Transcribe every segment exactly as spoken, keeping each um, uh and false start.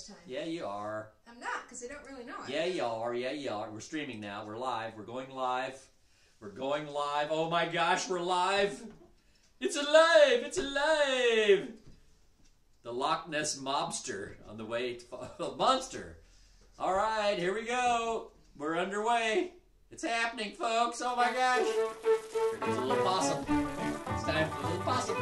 this time. Yeah, you are. I'm not, because I don't really know it. Yeah, you are. Yeah, you are. We're streaming now. We're live. We're going live. We're going live. Oh, my gosh, we're live. It's alive. It's alive. The Loch Ness Mobster on the way to... Monster. All right, here we go. We're underway. It's happening, folks. Oh, my gosh. Here comes a little possum. It's time for a little possum.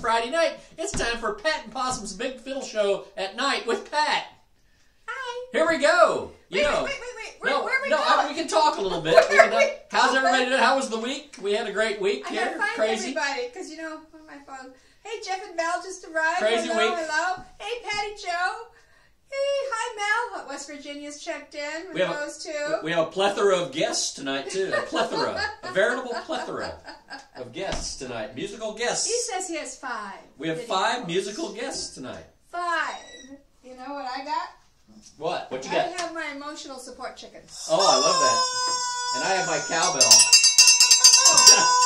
Friday night, it's time for Pat and Possum's Big Fiddle Show at night with Pat. Hi. Here we go. You wait, know, wait, wait, wait, wait. Where, no, where are we no, going? I, we can talk a little bit. Gonna, how's everybody doing? How was the week? We had a great week I here. Gotta find Crazy. Everybody, because you know, on my phone. Hey, Jeff and Mel just arrived. Crazy hello, week. Hello. Hey, Patty Joe. Hey, hi, Mel. West Virginia's checked in with we those have, two. We have a plethora of guests tonight, too. A plethora. A veritable plethora of guests tonight. Musical guests. He says he has five. We have videos. Five musical guests tonight. Five. You know what I got? What? What you I got? I have my emotional support chickens. Oh, I love that. And I have my cowbell.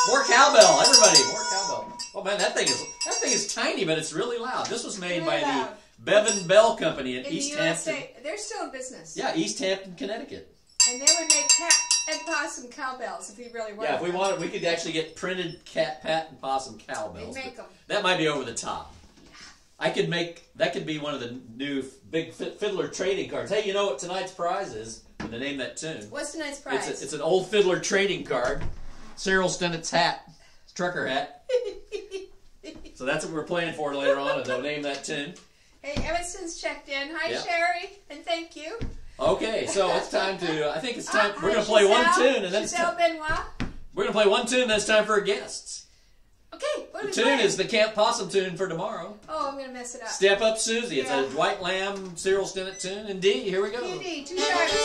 More cowbell, everybody. More cowbell. Oh, man, that thing is that thing is tiny, but it's really loud. This was made really by loud. the... Bevan Bell Company in, in East Hampton. They're still in business. Yeah, East Hampton, Connecticut. And they would make Pat and Possum cowbells if we really wanted. Yeah, if we them. wanted, we could actually get printed cat, Pat and Possum cowbells. They'd make them. That might be over the top. Yeah. I could make, that could be one of the new Big Fiddler trading cards. Hey, you know what tonight's prize is? I'm going to name that tune. What's tonight's prize? It's, a, it's an old Fiddler trading card. Cyril Stinnett's hat. His trucker hat. So that's what we're playing for later on, and they'll name that tune. Hey, Evanston's checked in. Hi, yep. Sherry, and thank you. Okay, so it's time to, I think it's time, uh, we're going to play one tune, and then it's time. Benoit. We're going to play one tune, and then it's time for our guests. Okay, what the tune playing? Is the Camp Possum tune for tomorrow. Oh, I'm going to mess it up. Step Up Susie. Yeah. It's a Dwight Lamb, Cyril Stinnett tune. And D, here we go. D, two sharps.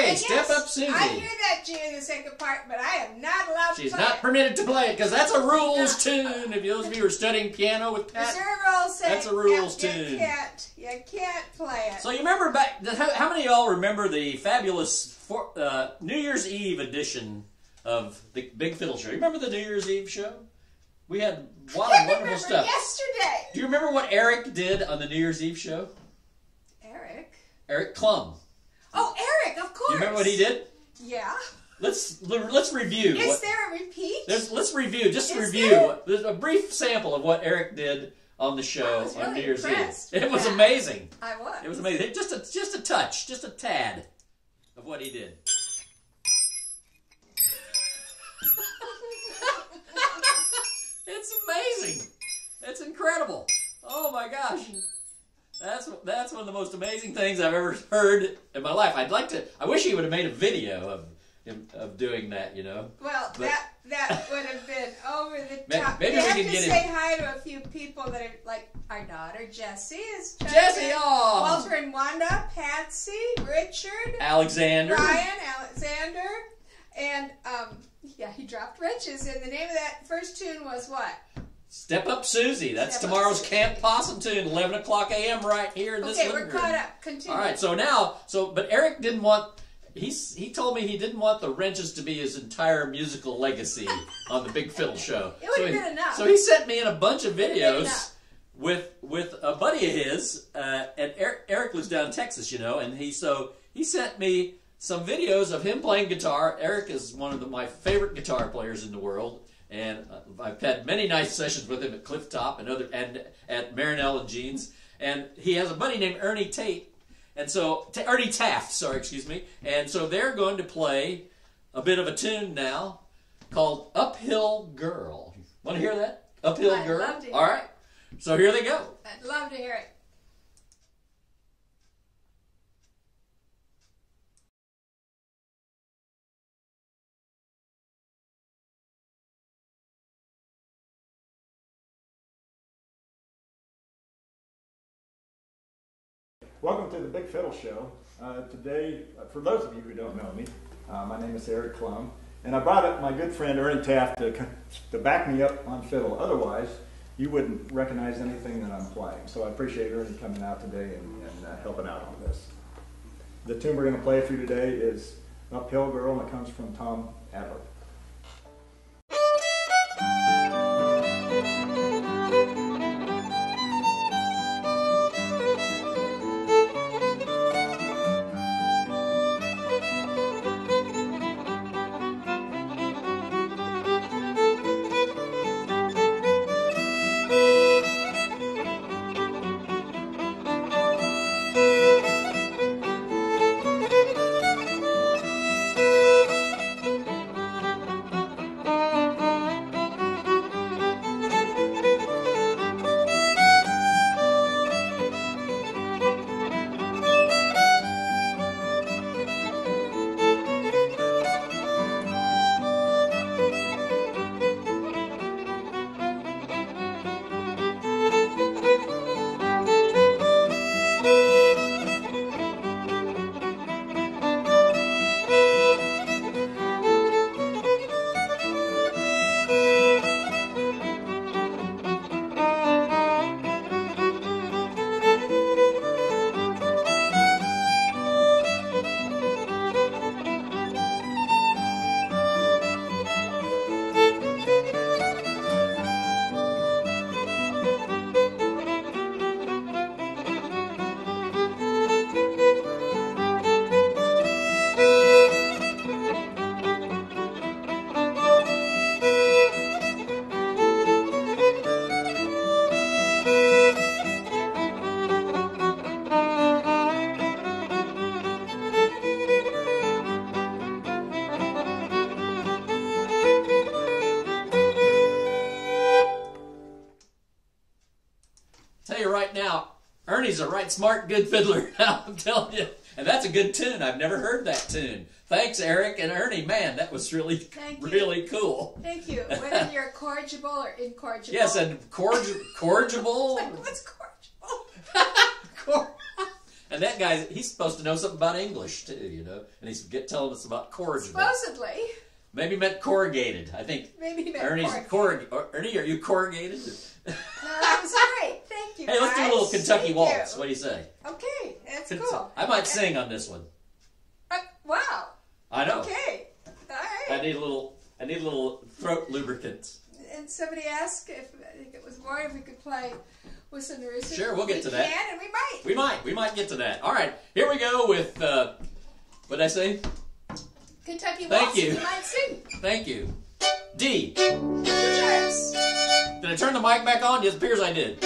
play yes, Step Up Susie. I hear that G in the second part, but I am not allowed She's to play She's not permitted to play it, because that's a rules tune. If those of you were studying piano with Pat, that's a rules tune. You can't, you can't play it. So you remember back, how many of y'all remember the fabulous for, uh, New Year's Eve edition of the Big Fiddle Show? You remember the New Year's Eve show? We had a lot of wonderful stuff. Yesterday. Do you remember what Eric did on the New Year's Eve show? Eric? Eric Klum. Oh, Eric, of course. You remember what he did? Yeah. Let's let's review. Is what, there a repeat? Let's review. Just Is review. There? There's a brief sample of what Eric did on the show really on New Year's Eve. It was that. amazing. I was. It was amazing. Just a just a touch, just a tad of what he did. It's amazing. It's incredible. Oh my gosh. That's that's one of the most amazing things I've ever heard in my life. I'd like to. I wish he would have made a video of of doing that. You know. Well, but, that that would have been over the top. Maybe we have can to get say him. hi to a few people that are like our daughter Jessie is. Jessie, oh. Walter and Wanda, Patsy, Richard, Alexander, Ryan, Alexander, and um, yeah, he dropped riches. And the name of that first tune was what? Step Up Susie. That's Step tomorrow's Susie. Camp Possum tune, eleven o'clock a m right here in this okay, living room. Okay, we're caught up. Continue. All right, so now, so but Eric didn't want, he's, he told me he didn't want the wrenches to be his entire musical legacy on the Big Fiddle Show. It would have so been enough. So he sent me in a bunch of videos with with a buddy of his, uh, and Eric, Eric lives down in Texas, you know, and he so he sent me some videos of him playing guitar. Eric is one of the, my favorite guitar players in the world. And I've had many nice sessions with him at Cliff Top and other and at Maranello Jeans. And he has a buddy named Ernie Tate, and so Ernie Taft, sorry, excuse me. And so they're going to play a bit of a tune now called Uphill Girl. Want to hear that? Uphill I'd Girl. Love to hear All right. It. So here they go. I'd love to hear it. Welcome to the Big Fiddle Show. Uh, today, for those of you who don't know me, uh, my name is Eric Klum, and I brought up my good friend Ernie Taft to, to back me up on fiddle. Otherwise, you wouldn't recognize anything that I'm playing. So I appreciate Ernie coming out today and, and uh, helping out on this. The tune we're going to play for you today is Uphill Girl, and it comes from Tom Adler. Ernie's a right smart good fiddler, now I'm telling you. And that's a good tune. I've never heard that tune. Thanks, Eric and Ernie. Man, that was really, Thank really you. cool. Thank you. Whether you're corrigible or incorrigible. Yes, and corrigible. What's corrigible? And that guy, he's supposed to know something about English, too, you know. And he's get, telling us about corrugated. Supposedly. Maybe meant corrugated, I think. Maybe he meant Ernie's corrugated. Corrug Ernie, are you corrugated? No, that was great. Thank you, Hey, guys. Let's do a little Kentucky Thank Waltz. You. What do you say? Okay, that's Kentucky. Cool. I might okay. sing on this one. Uh, wow. I know. Okay. All right. I need a little, I need a little throat lubricant. And somebody asked if, I think it was Warren, if we could play Whistlin' Rufus. Sure, we'll get we to that. Can and we might. We might. We might get to that. All right. Here we go with, uh, what did I say? Kentucky Waltz. Thank you. You might sing. Thank you. D. Two times. Did I turn the mic back on? It appears I did.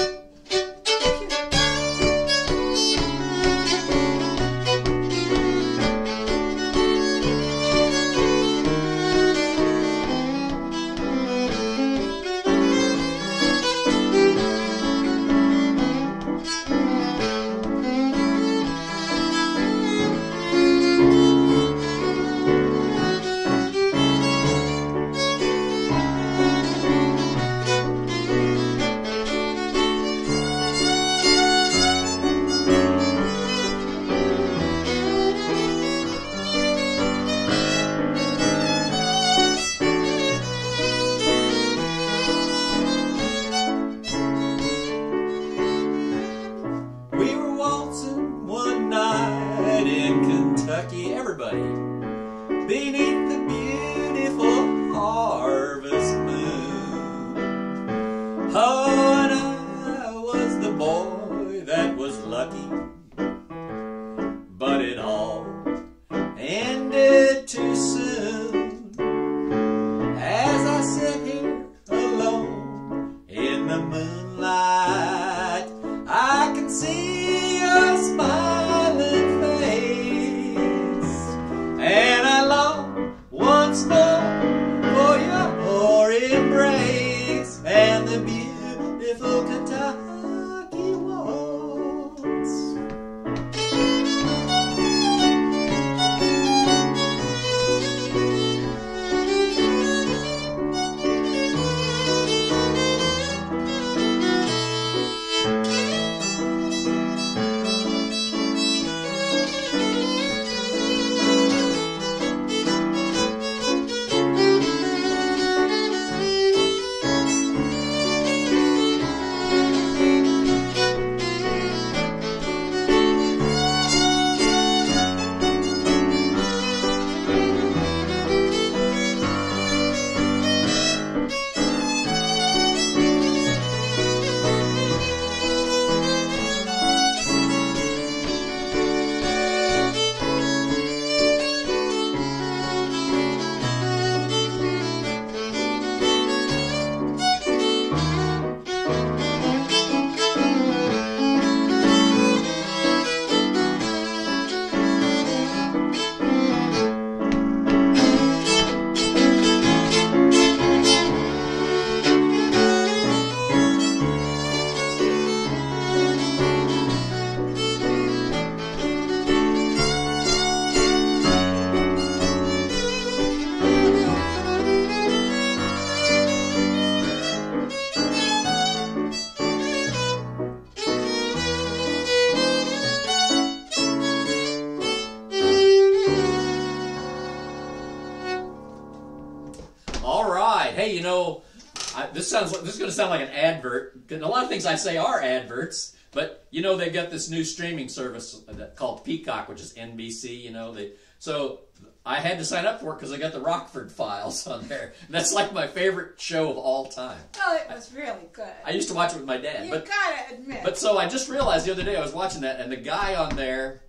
This sounds. This is going to sound like an advert. And a lot of things I say are adverts, but you know they've got this new streaming service called Peacock, which is N B C. You know they. So I had to sign up for it because I got the Rockford Files on there. And that's like my favorite show of all time. Oh, it was really good. I used to watch it with my dad. You but, gotta admit. But so I just realized the other day I was watching that, and the guy on there,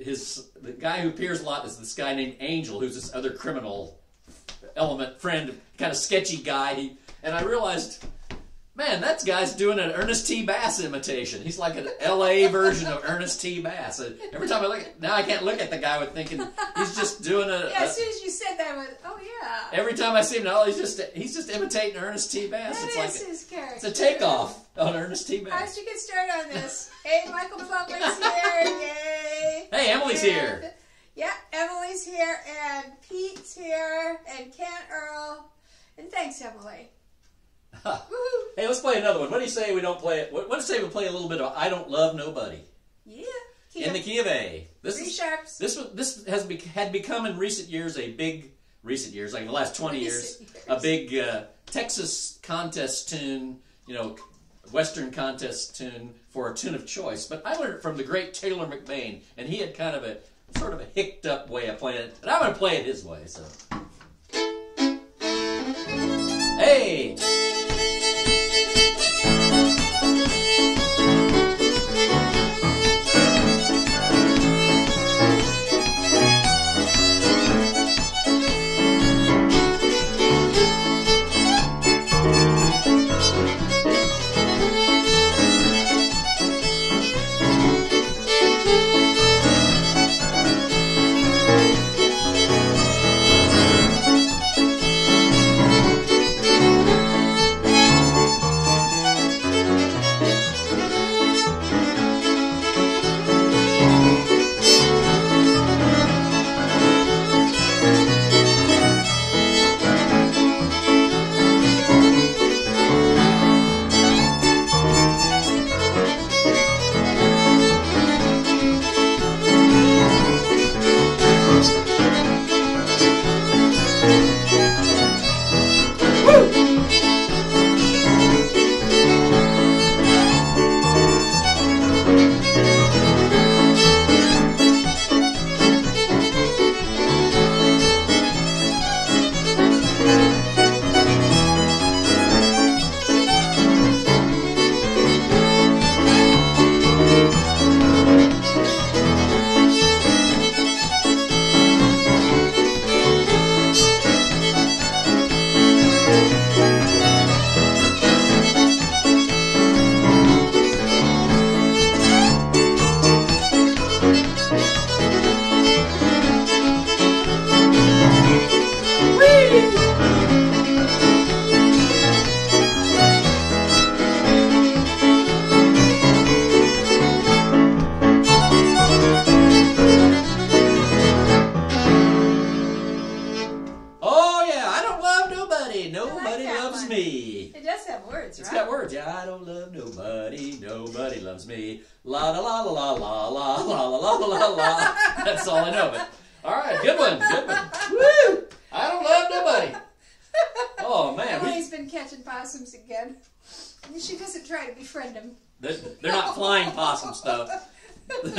his the guy who appears a lot is this guy named Angel, who's this other criminal element friend, kind of sketchy guy. He And I realized, man, that guy's doing an Ernest T. Bass imitation. He's like an L A version of Ernest T. Bass. And every time I look at now I can't look at the guy with thinking he's just doing a... Yeah, as soon as you said that, I went, oh, yeah. Every time I see him, oh, he's just he's just imitating Ernest T. Bass. That it's is like his a, character. It's a takeoff on Ernest T. Bass. How did you get started on this? Hey, Michael Bublé's here. Yay. Hey, Emily's and, here. Yeah, Emily's here, and Pete's here, and Kent Earl. And thanks, Emily. Huh. Hey, let's play another one. What do you say we don't play it? What do you say we play a little bit of I Don't Love Nobody? Yeah. Key in the key of A. This Three is, sharps. This was, this has be, had become in recent years a big recent years, like the last twenty years, a big uh, Texas contest tune. You know, Western contest tune for a tune of choice. But I learned it from the great Taylor McBain, and he had kind of a sort of a hicked up way of playing it, and I'm gonna play it his way. So, hey. They're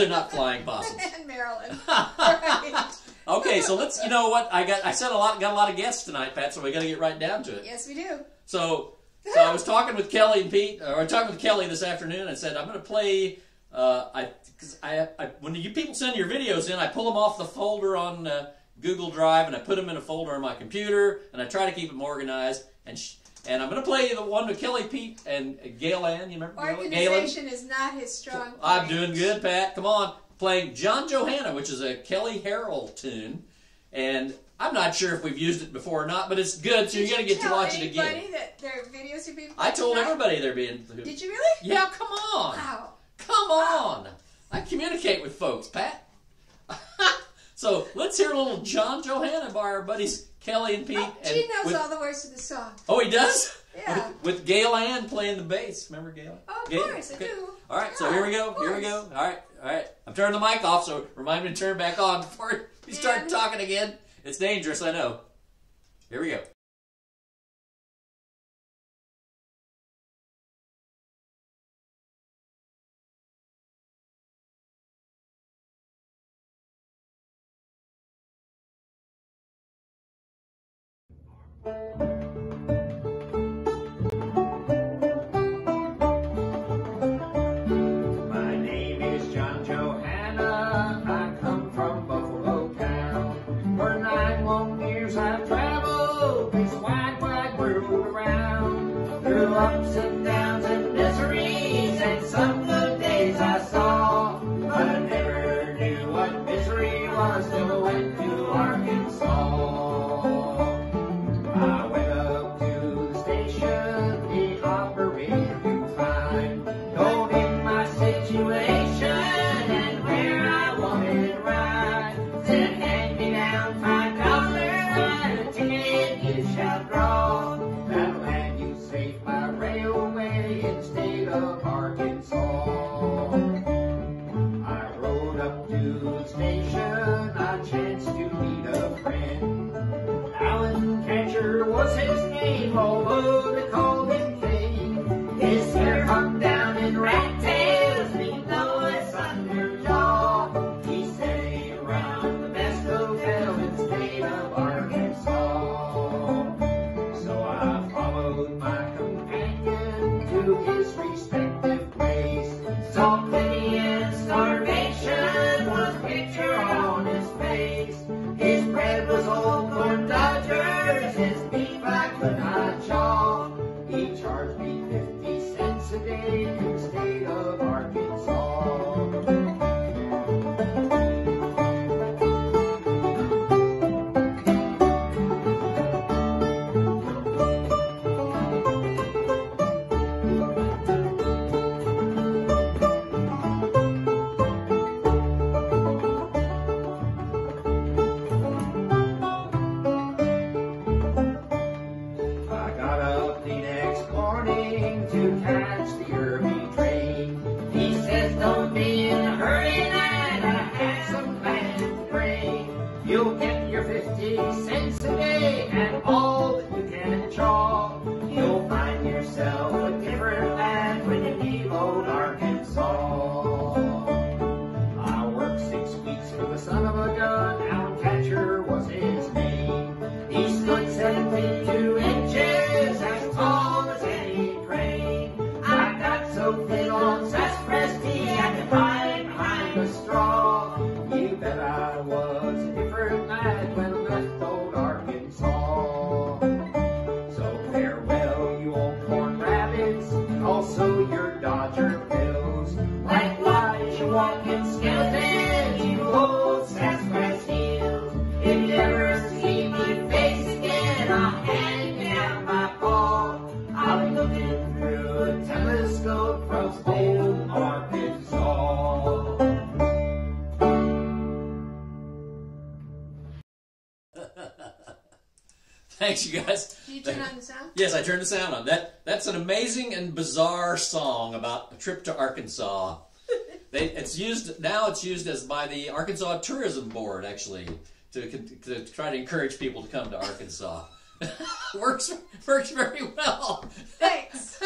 not flying possums. And Maryland. Right. Okay, so let's, you know what, I got. I said a lot, got a lot of guests tonight, Pat, so we got to get right down to it. Yes, we do. So, so I was talking with Kelly and Pete, or I talking with Kelly this afternoon, and said, I'm going to play, uh, I, cause I, I, when you people send your videos in, I pull them off the folder on uh, Google Drive, and I put them in a folder on my computer, and I try to keep them organized, and sh And I'm going to play the one with Kelly, Pete, and Gail Ann. You remember Gail Ann? Organization is not his strong point. I'm doing good, Pat. Come on. Playing John Johanna, which is a Kelly Harrell tune. And I'm not sure if we've used it before or not, but it's good, so you're going to get to watch it again. Did you tell anybody that their videos are being... I told everybody they're being... Did you really? Yeah, come on. Wow. Come on. Wow. I communicate with folks, Pat. So let's hear a little John Johanna by our buddies... Kelly and Pete. Oh, and she knows with, all the words to the song. Oh, he does? Yeah. With, with Gail Ann playing the bass. Remember Gail? Oh, of Gail? course, okay. I do. All right, yeah, so here we go. Here we go. All right, all right. I'm turning the mic off, so remind me to turn back on before you start and... talking again. It's dangerous, I know. Here we go. My name is John Johanna, I come from Buffalo Town. For nine long years I've traveled this wide, wide world around. Through ups and downs and miseries, and some good days I saw, but I never knew what misery was till I went to Arkansas. Shall draw, that'll have you safe by railway. was his name, although they called him King. His hair hung down in rat tails, leaving no less under jaw. He stayed around the best hotel in the state of Arkansas. So I followed my companion to his respective place. Saw plenty and starvation was pictured on his face. His bread was old corn dodgers, his beef I could not chaw. He charged me fifty cents a day in the state of the sound on that. That's an amazing and bizarre song about a trip to Arkansas. They, it's used now. It's used as by the Arkansas Tourism Board actually to, to try to encourage people to come to Arkansas. works works very well. Thanks.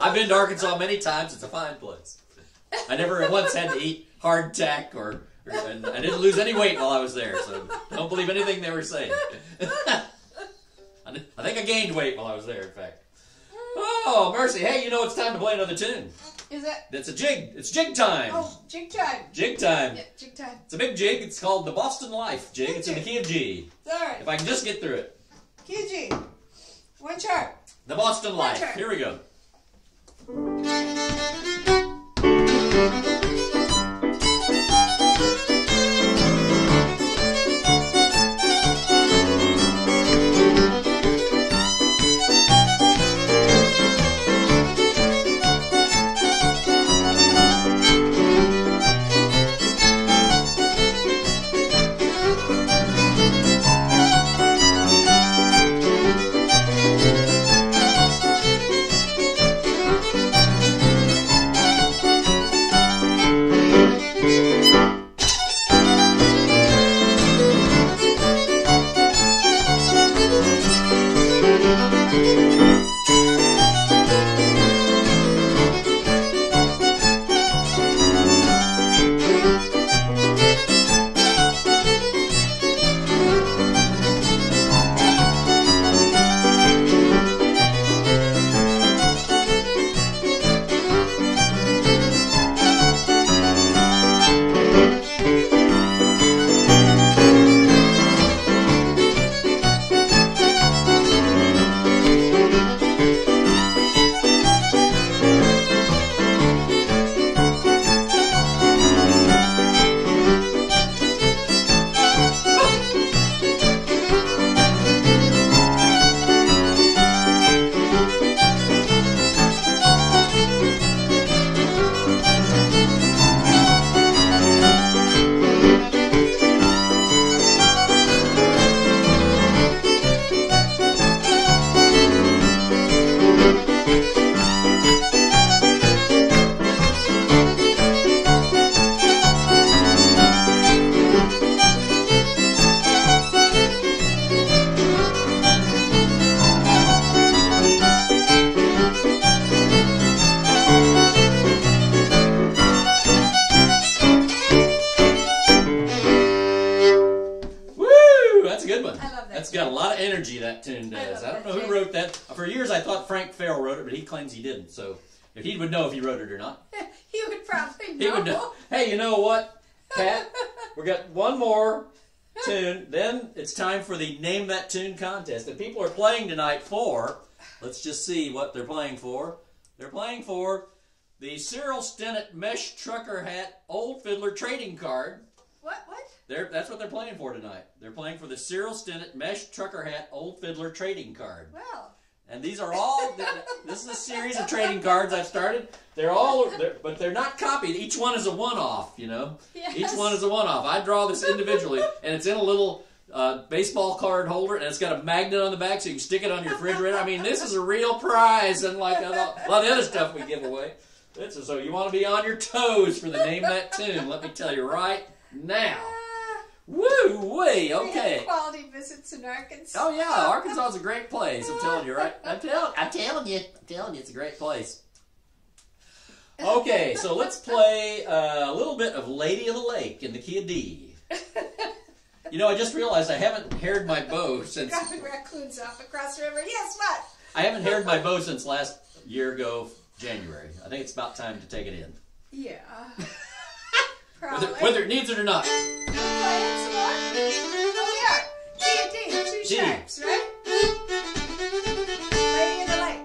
I've been to Arkansas many times. It's a fine place. I never once had to eat hardtack or, or and I didn't lose any weight while I was there. So don't believe anything they were saying. I think I gained weight while I was there, in fact. Oh, mercy. Hey, you know it's time to play another tune. Is it? It's a jig. It's jig time. Oh, jig time. Jig time. Yeah, jig time. It's a big jig. It's called The Boston Life Jig. Thank it's you. In the key of G. It's all right. If I can just get through it. Key of G. One chart. The Boston Life. One chart. Here we go. That's got a lot of energy, that tune does. I, I don't know who wrote that. For years I thought Frank Farrell wrote it, but he claims he didn't. So if he would know if he wrote it or not. He would probably know. He would know. Hey, you know what, Pat? We got one more tune. Then it's time for the Name That Tune contest that people are playing tonight for. Let's just see what they're playing for. They're playing for the Cyril Stinnett Mesh Trucker Hat Old Fiddler Trading Card. What? What? They're, that's what they're playing for tonight. They're playing for the Cyril Stinnett Mesh Trucker Hat Old Fiddler Trading Card. Well. And these are all, this is a series of trading cards I've started. They're all, they're, but they're not copied. Each one is a one-off, you know. Yes. Each one is a one-off. I draw this individually, and it's in a little uh, baseball card holder, and it's got a magnet on the back so you can stick it on your refrigerator. I mean, this is a real prize, unlike a lot of the other stuff we give away. That's, so you want to be on your toes for the Name That Tune, let me tell you right now. Uh, Woo-wee, okay. We quality visits in Arkansas. Oh yeah, Arkansas is a great place, I'm telling you, right? I'm, tell, I'm telling you, I'm telling you, it's a great place. Okay, so let's play uh, a little bit of Lady of the Lake in the key of D. You know, I just realized I haven't haired my bow since... Dropping raccoons off across the river, yes, what? I haven't haired my bow since last year ago. January. I think it's about time to take it in. Yeah. Probably. Whether, whether it needs it or not. Play it some more. Oh, yeah. G and D. Two G. Sharps, right? Lady of the Lake.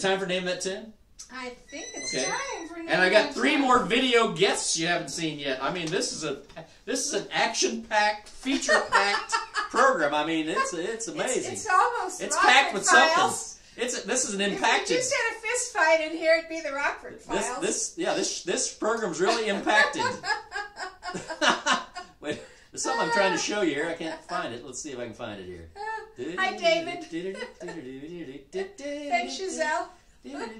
Time for Name That Tune? I think it's okay. Time for Name That Tune. And I got three more video guests you haven't seen yet. I mean, this is a this is an action-packed, feature-packed program. I mean, it's it's amazing. It's, it's almost it's Rockford packed with Files. Something. It's this is an impacted. If we just had a fist fight in here, it'd be the Rockford Files. This, this yeah this this program's really impacted. Wait, there's something I'm trying to show you here. I can't find it. Let's see if I can find it here. Hi, David. Thanks, Giselle. um,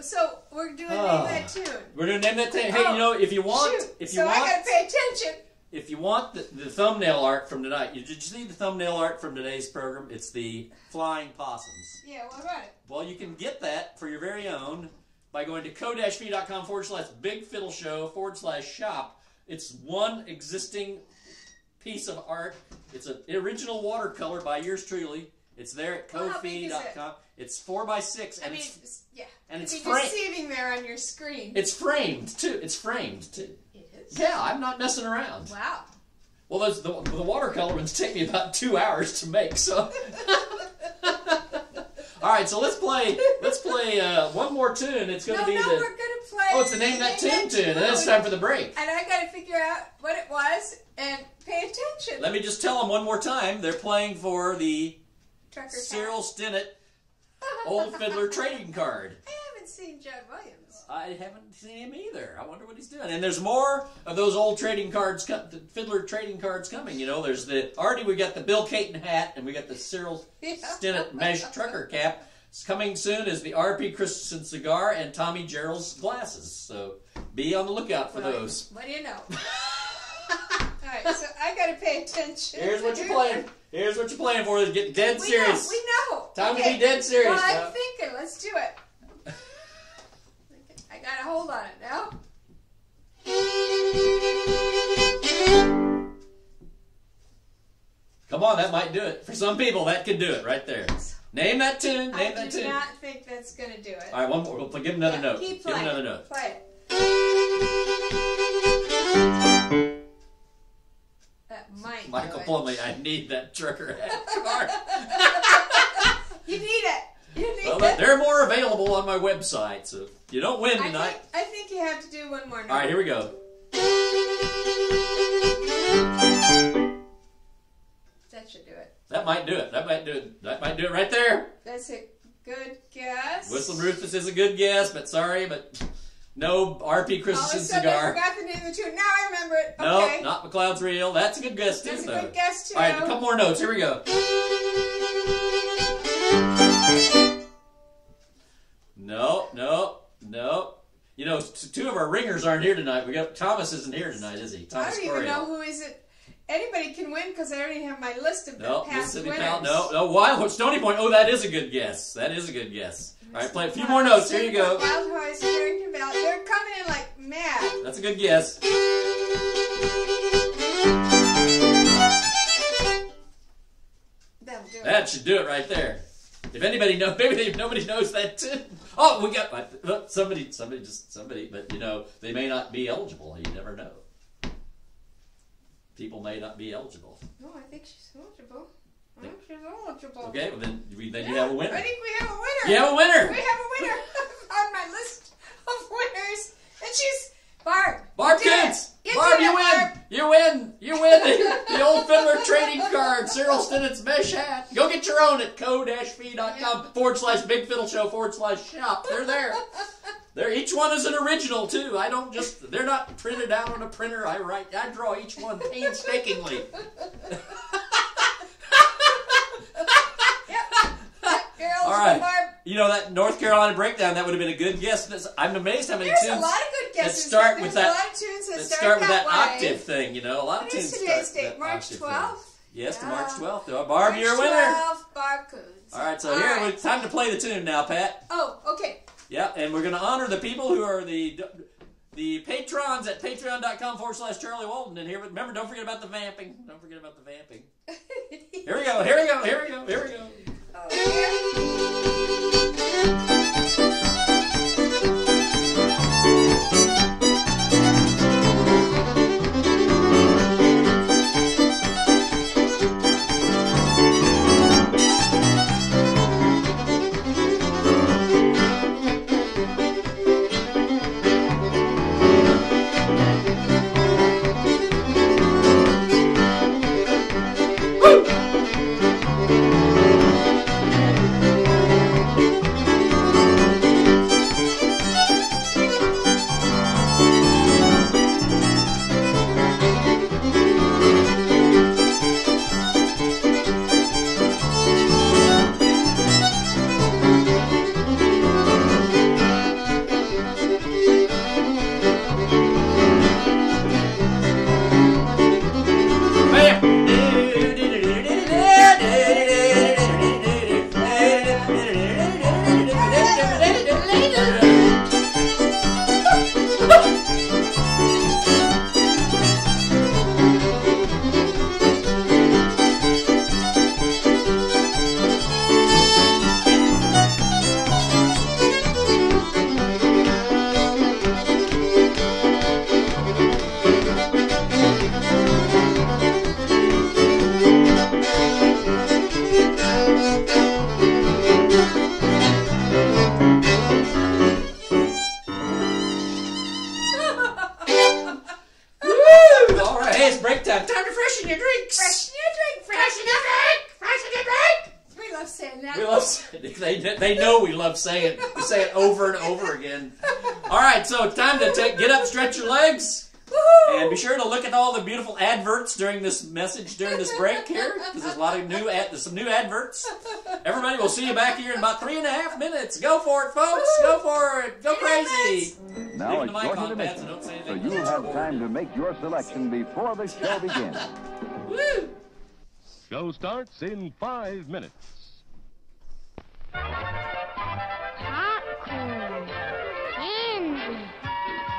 so we're doing oh. Name That Tune. We're doing Name That Tune. Hey, oh, you know, if you want, shoot. if you so want, I gotta pay attention. If you want the, the thumbnail art from tonight, you, did you see the thumbnail art from today's program? It's the flying possums. Yeah, well, about it? Well, you can get that for your very own by going to ko-fi.com forward slash big fiddle show forward slash shop. It's one existing piece of art. It's an original watercolor by yours truly. It's there at ko-fi dot com. It's four by six. And I mean, it's, yeah. And it's framed there on your screen. It's framed too. It's framed too. It is. Yeah, I'm not messing around. Wow. Well, those, the, the watercolor ones take me about two hours to make, so. All right, so let's play. Let's play uh, one more tune. It's going to no, be no, the. No, we're going to play Oh, it's the name that Tim did. And it's time for the break. And I got to figure out what it was and pay attention. Let me just tell them one more time. They're playing for the Cyril Stinnett Old Fiddler trading card. I haven't seen John Williams. I haven't seen him either. I wonder what he's doing. And there's more of those old trading cards, the Fiddler trading cards coming. You know, there's the already we got the Bill Caton hat and we got the Cyril yeah. Stinnett mesh trucker cap. Coming soon is the R P Christensen cigar and Tommy Gerald's glasses. So be on the lookout for well, those. What do you know? All right, so I got to pay attention. Here's what you're playing. Here's what you're playing for. Get dead we serious. Know, we know. Time okay. to be dead serious. Well, I'm now. thinking. Let's do it. I got a hold on it now. Come on, that might do it. For some people, that could do it right there. Name that tune. Name I that tune. I do not think that's going to do it. All right, one more. We'll play, give him another yeah, note. Keep playing. Give him another note. Play it. That might Michael Bublé, I need that trucker hat card. You need it. You need well, it. They're more available on my website, so you don't win tonight. I think, I think you have to do one more note. All right, here we go. That should do it. That might do it. That might do it. That might do it right there. That's a good guess. Whistlin' Rufus is a good guess, but sorry, but no R P Christensen cigar. I forgot the name of the tune. Now I remember it. Okay. No, not McLeod's Reel. That's a good guess, too, That's though. a good guess, too. All right, a couple more notes. Here we go. No, no, no. You know, two of our ringers aren't here tonight. We got Thomas isn't here tonight, is he? Thomas I don't even Corio. know who is it. Anybody can win because I already have my list of no, past Mississippi winners. Pal, no, no, Wild Stony Point. Oh, that is a good guess. That is a good guess. All right, play a few more notes. Here you go. Wild Horse, Harrington Valley. They're coming in like mad. That's a good guess. That'll do it. That should do it right there. If anybody knows, maybe if nobody knows that too. Oh, we got somebody, somebody, just somebody. But you know, they may not be eligible. You never know. People may not be eligible. No, I think she's eligible. I think she's eligible. Okay, well then, then yeah, you have a winner. I think we have a winner. You have a winner. We have a winner on my list of winners. And she's Barb. Barb Kintz. Barb, you win. You win. You win the, the Old Fiddler trading card, Cyril Stinnett's mesh hat. Go get your own at co-fi dot com forward slash Big Fiddle Show forward slash shop. They're there. They're, each one is an original, too. I don't just... They're not printed out on a printer. I write... I draw each one painstakingly. Yep. All right. You know, that North Carolina breakdown, that would have been a good guess. I'm amazed how many There's tunes... There's a lot of good guesses. That start with that, a lot of tunes that, that start, start with that way. octave thing, you know. A lot what of tunes start with that March twelfth? Thing. Yes, yeah. to March twelfth. Oh, Barb, March you're a winner. March twelfth, Barb Coons. All right, so All here, right. it's time to play the tune now, Pat. Oh, okay. Yeah, and we're going to honor the people who are the the patrons at patreon dot com forward slash Charlie Walton. And here, remember, don't forget about the vamping. Don't forget about the vamping. Here we go, here we go, here we go, here we go. Thank you. They they know we love saying it. We say it over and over again. All right, so it's time to take, get up, stretch your legs. Woo-hoo! And be sure to look at all the beautiful adverts during this message, during this break here. Because there's a lot of new, ad, there's some new adverts. Everybody, we'll see you back here in about three and a half minutes. Go for it, folks. Woo-hoo! Go for it. Go crazy. Now it's your turn, don't say anything. So you'll have time to make your selection before the show begins. Woo! Show starts in five minutes. Popcorn, candy,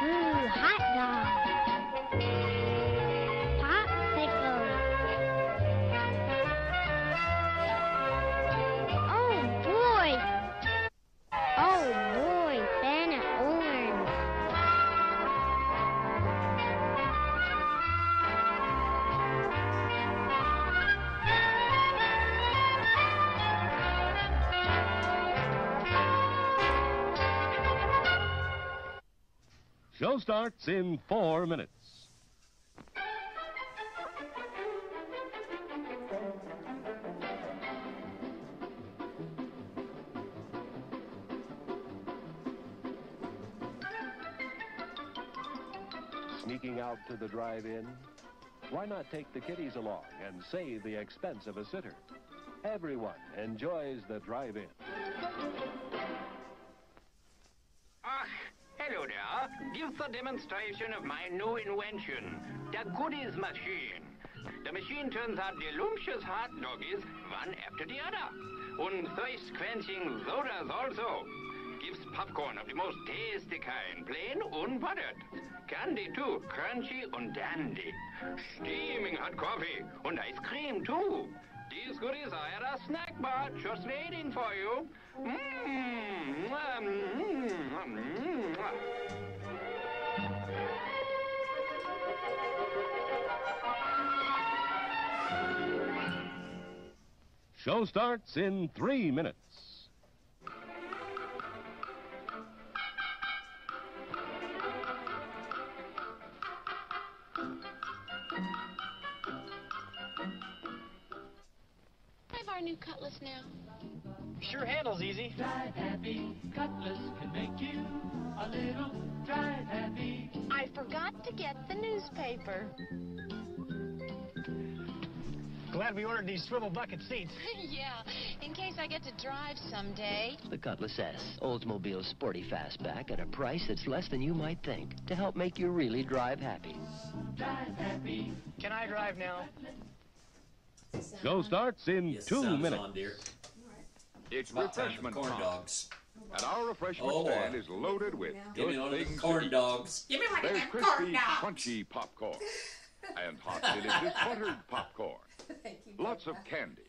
ooh, hot dog, popsicle. Oh boy! Oh boy, Fanta orange. Show starts in four minutes. Sneaking out to the drive-in? Why not take the kiddies along and save the expense of a sitter? Everyone enjoys the drive-in. Hello there. Give the demonstration of my new invention, the goodies machine. The machine turns out delicious hot doggies, one after the other. And thirst-quenching sodas also. Gives popcorn of the most tasty kind, plain and buttered. Candy too, crunchy and dandy. Steaming hot coffee and ice cream too. These goodies are at a snack bar just waiting for you. Mmm, mmm, mmm, mmm. Show starts in three minutes. Our new Cutlass now. Sure handles easy. Drive happy. Cutlass can make you a little drive happy. I forgot to get the newspaper. Glad we ordered these swivel bucket seats. Yeah, in case I get to drive someday. The Cutlass S, Oldsmobile's sporty fastback at a price that's less than you might think to help make you really drive happy. Drive happy. Can I drive now? Show starts in yes, two minutes. On, it's about refreshment corn time. Dogs. And our refreshment oh, stand is loaded with good things. Corn dogs. Give me one of them corn dogs. Crunchy popcorn and hot delicious buttered popcorn. You, lots of candy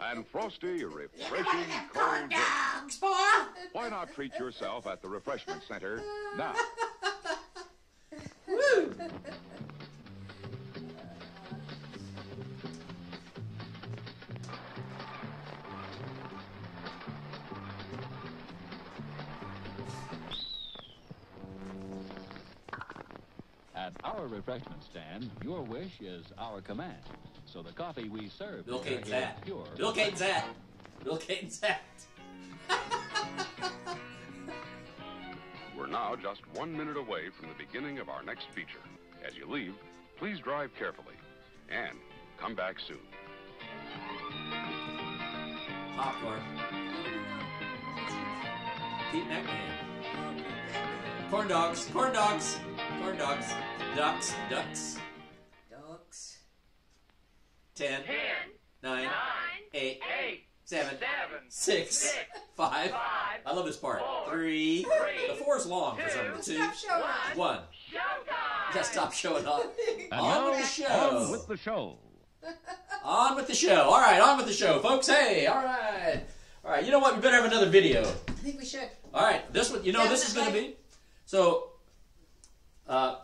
and frosty, refreshing corn dogs. Boy. Why not treat yourself at the refreshment center now? Woo! At our refreshment stand, your wish is our command. So the coffee we serve Bill Kate's that. Bill Kate's that. Bill Kate's that. We're now just one minute away from the beginning of our next feature. As you leave, please drive carefully. And come back soon. Popcorn. Pete Neckman. Corn dogs. Corn dogs. Corn dogs. Ducks, ducks. Ducks. Ten. Ten. Nine. Nine. Eight. Eight. Seven. Seven. Six. Six five. Five. I love this part. Four, three. Three. The four is long two, for some reason. Two. Stop one. One. Showtime. Just stop showing off. And on with the show. On with the show. On with the show. All right, on with the show, folks. Hey, all right. All right, you know what? We better have another video. I think we should. All right, this one, you know, this is going to be. So. Uh,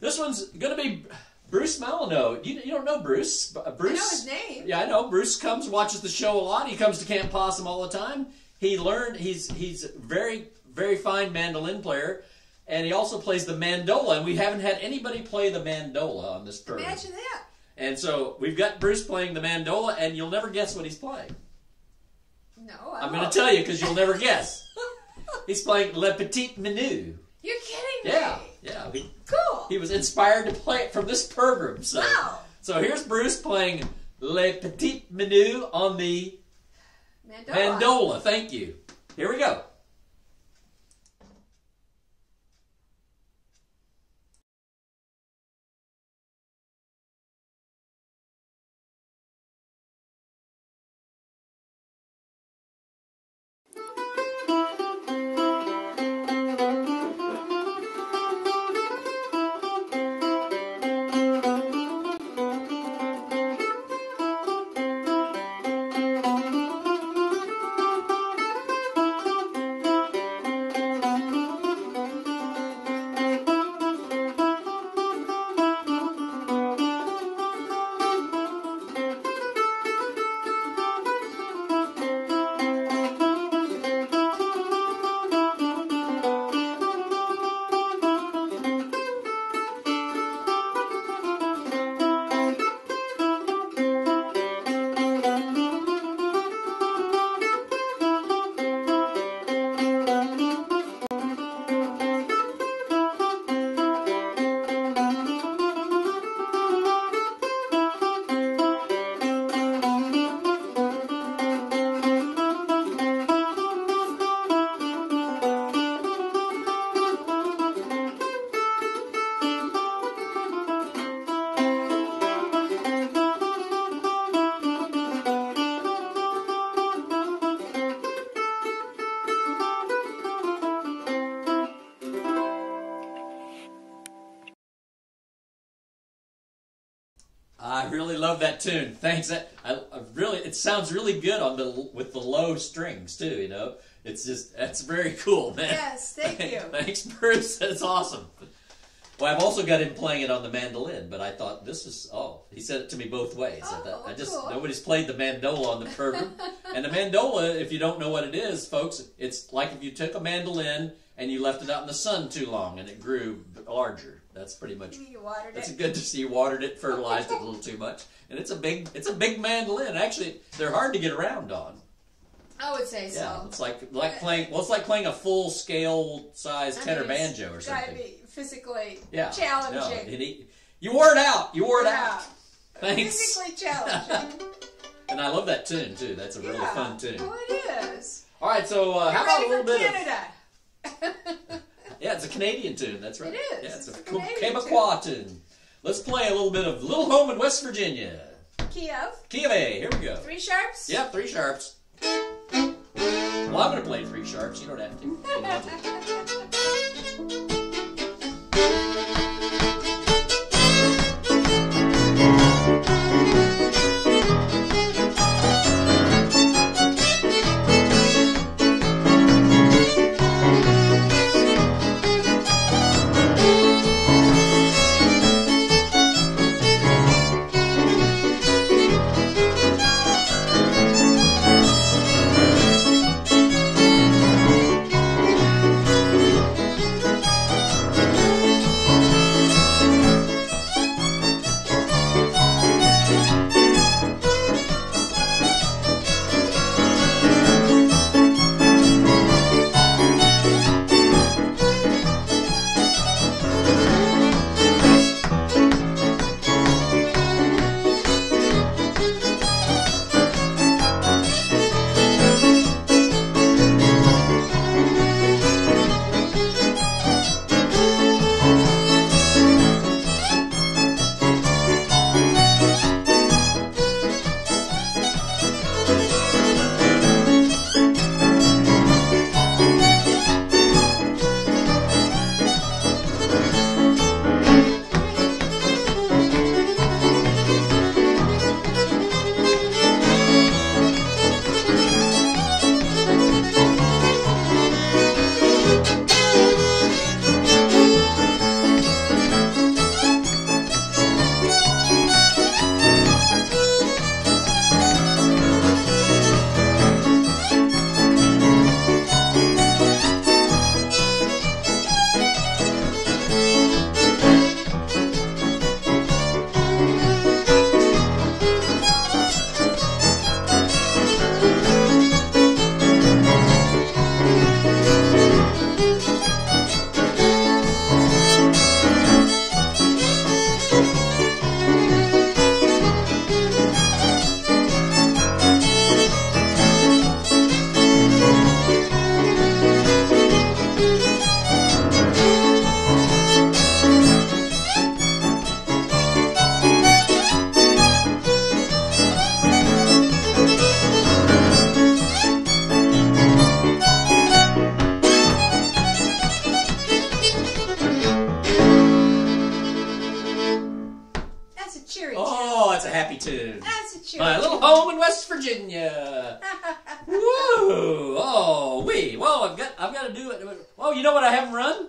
this one's going to be Bruce Malineau. You, you don't know Bruce. Bruce. I know his name. Yeah, I know. Bruce comes, watches the show a lot. He comes to Camp Possum all the time. He learned, he's he's very, very fine mandolin player, and he also plays the mandola, and we haven't had anybody play the mandola on this program. Imagine that. And so we've got Bruce playing the mandola, and you'll never guess what he's playing. No, I I'm going to tell you because you'll never guess. He's playing Le Petit Menu. You're kidding me. Yeah, yeah. He, cool. He was inspired to play it from this program. So, wow. So here's Bruce playing Le Petit Menu on the mandola. mandola. Thank you. Here we go. That tune, thanks. That I, I really, it sounds really good on the with the low strings too. You know, it's just that's very cool, man. Yes, thank Thank, you. Thanks, Bruce. That's awesome. Well, I've also got him playing it on the mandolin, but I thought this is oh, he said it to me both ways. Oh, I, thought, I just cool. Nobody's played the mandola on the program. And the mandola, if you don't know what it is, folks, it's like if you took a mandolin and you left it out in the sun too long, and it grew larger. That's pretty much. You watered that's it. Good to see you watered it, fertilized it a little too much, and it's a big, it's a big mandolin. Actually, they're hard to get around on. I would say yeah, so. It's like like but, playing. Well, it's like playing a full scale size I tenor mean, banjo or something. Gotta be physically yeah. challenging. No, he, you wore it out. You wore it yeah. out. Thanks. Physically challenging. And I love that tune too. That's a really yeah. fun tune. Oh, it is. All right, so uh, how about a little bit Canada. Of Canada? Yeah, it's a Canadian tune, that's right. It is. Yeah, it's, it's a Quebecois tune. tune. Let's play a little bit of Little Home in West Virginia. Key of? Key of A, here we go. Three sharps? Yep, yeah, three sharps. Well, I'm going to play three sharps, you don't have to. You don't have to. a happy tune. That's a tune. My little home in West Virginia. Woo! Oh, wee! Well, I've got, I've got to do it. Oh, you know what I haven't run?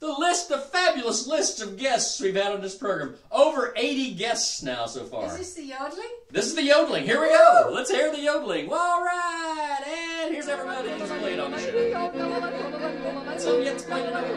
The list, the fabulous list of guests we've had on this program. Over eighty guests now so far. Is this the yodeling? This is the yodeling. Here we go. Let's hear the yodeling. Well, all right, and here's everybody who's played on the show. So let's play another.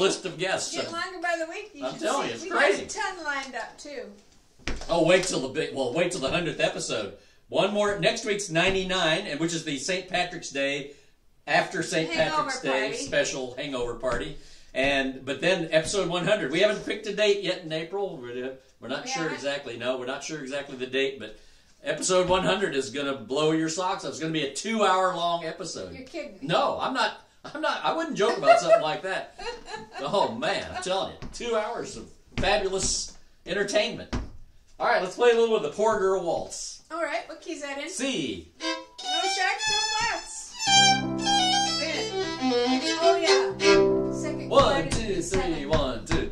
List of guests. Get longer by the week. You I'm telling you, it's we crazy. Got a ton lined up too. Oh, wait till the big. Well, wait till the hundredth episode. One more. Next week's ninety-nine, and which is the Saint Patrick's Day after Saint Patrick's Day party. Special hangover party. And but then episode one hundred. We haven't picked a date yet in April. We're, we're not yeah. sure exactly. No, we're not sure exactly the date, but. Episode one hundred is going to blow your socks off. It's going to be a two-hour-long episode. You're kidding me. No, I'm not. I'm not, I wouldn't joke about something like that. Oh, man, I'm telling you. Two hours of fabulous entertainment. All right, let's play a little of the Poor Girl Waltz. All right, what key's that in? C. No shacks, no flats. Wait a minute. Oh, yeah. Second one, two, three, one, two.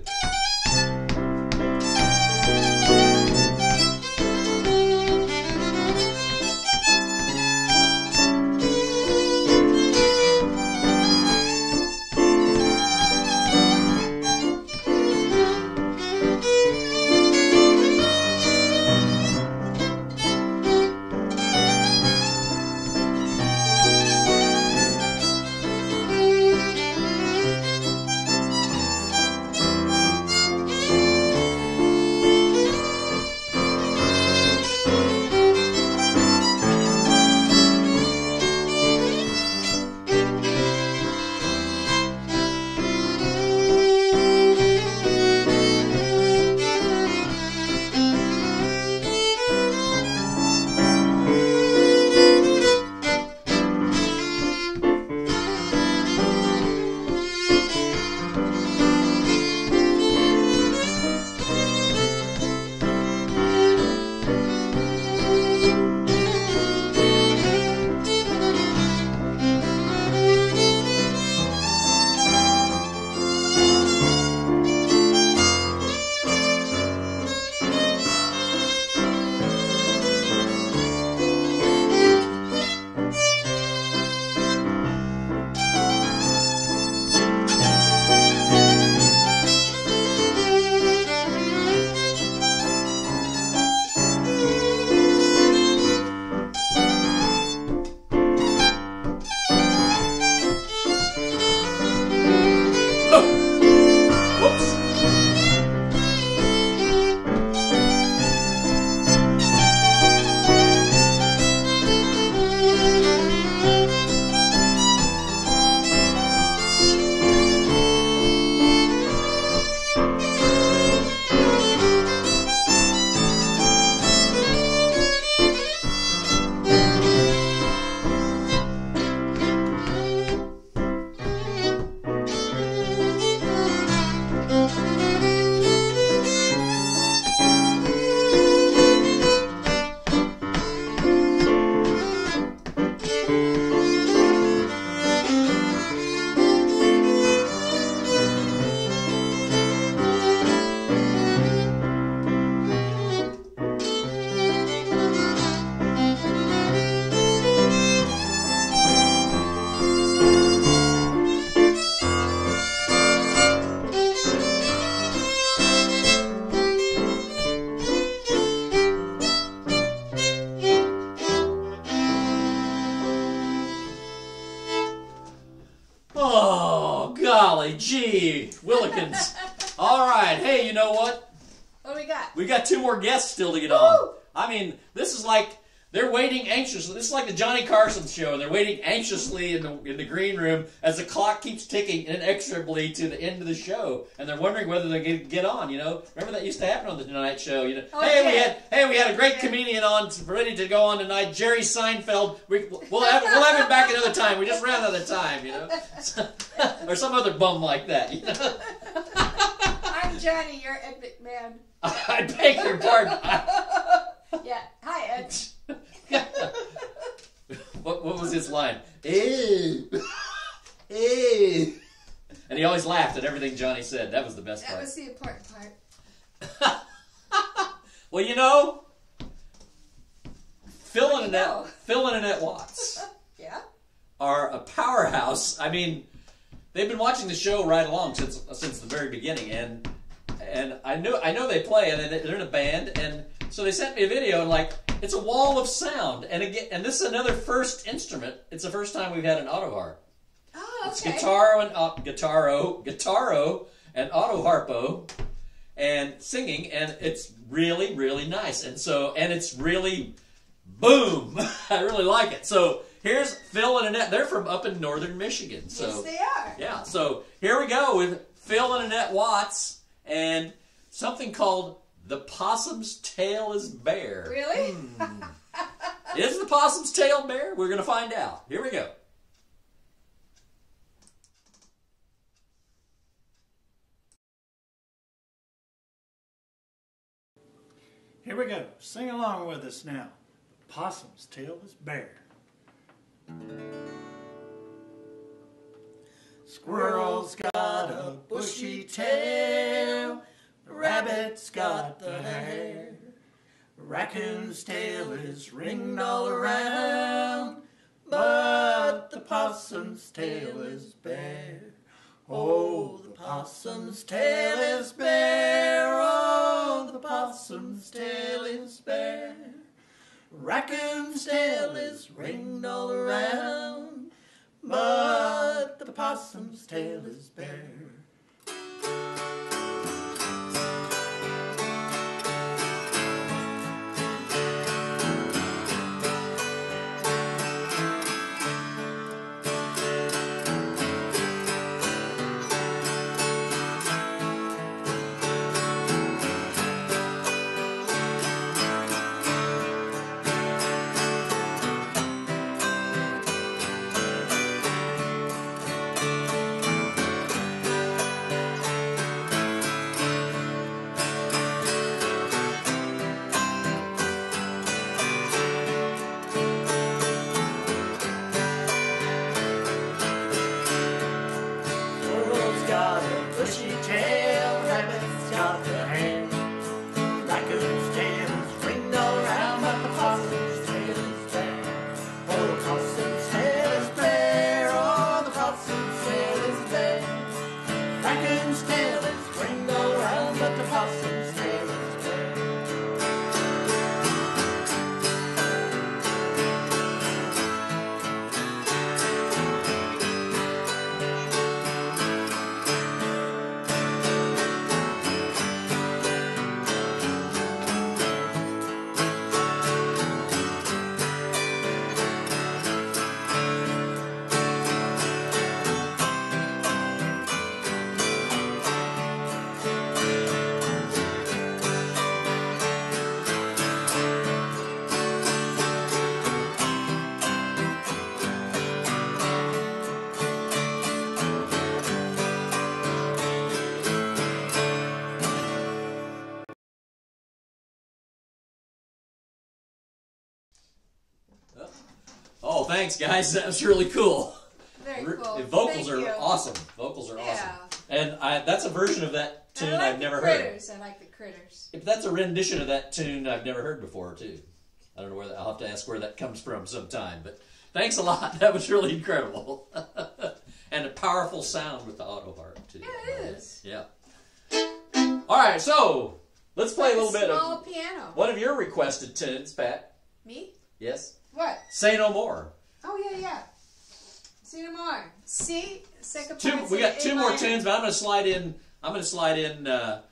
Golly gee, Willikins. All right, hey, you know what? What do we got? We got two more guests still to get Woo! on. I mean, this is like, they're waiting anxiously. This is like the Johnny Carson show. They're waiting anxiously in the, in the green room as the clock keeps ticking inexorably to the end of the show. And they're wondering whether they get get on, you know? Remember that used to happen on the Tonight Show, you know? Oh, hey, yeah. we had hey we had a great yeah. comedian on, ready to go on tonight, Jerry Seinfeld. We, we'll, have, we'll have him back another time. We just ran out of time, you know? Or some other bum like that, you know? I'm Johnny, you're Ed McMahon. I beg your pardon. I... Yeah, hi, Ed. what, what was his line? Hey! Hey! And he always laughed at everything Johnny said. That was the best that part. That was the important part. Well, you know, Phil and, Annette, know? Phil and Annette Watts yeah? are a powerhouse. I mean, they've been watching the show right along since since the very beginning, and and I know I know they play, and they're in a band, and so they sent me a video, and like, it's a wall of sound, and again, and this is another first instrument. It's the first time we've had an autoharp. Oh, okay. It's guitar and uh, guitaro, guitaro and autoharpo, and singing, and it's really, really nice. And so, and it's really, boom! I really like it. So here's Phil and Annette. They're from up in northern Michigan. So, yes, they are. Yeah. So here we go with Phil and Annette Watts and something called The Possum's Tail is Bare. Really? Hmm. Is the possum's tail bare? We're going to find out. Here we go. Here we go. Sing along with us now. The possum's tail is bare. Squirrel's got a bushy tail. Rabbit's got the hair. Raccoon's tail is ringed all around, but the possum's tail is bare. Oh, the possum's tail is bare. Oh, the possum's tail is bare. Raccoon's tail is ringed all around, but the possum's tail is bare. Thanks, guys. That was really cool. Very cool. The vocals Thank are you. awesome. Vocals are yeah. awesome. And I, that's a version of that tune I like I've the never critters. heard. I like the critters. If that's a rendition of that tune I've never heard before, too. I don't know where that, I'll have to ask where that comes from sometime. But thanks a lot. That was really incredible. And a powerful sound with the auto harp, too. Yeah, it is. Yeah. All right, so let's play like a little a bit of small piano. One of your requested tunes, Pat. Me? Yes. What? Say No More. Oh, yeah, yeah. See you tomorrow. See? Second two, we got two more tunes, but I'm going to slide in, I'm going to slide in uh,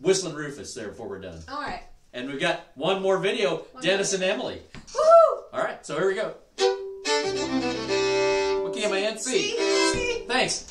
Whistlin' Rufus there before we're done. All right. And we've got one more video, one Dennis minute. and Emily. Woohoo! All right, so here we go. What can my aunt see? See? Thanks.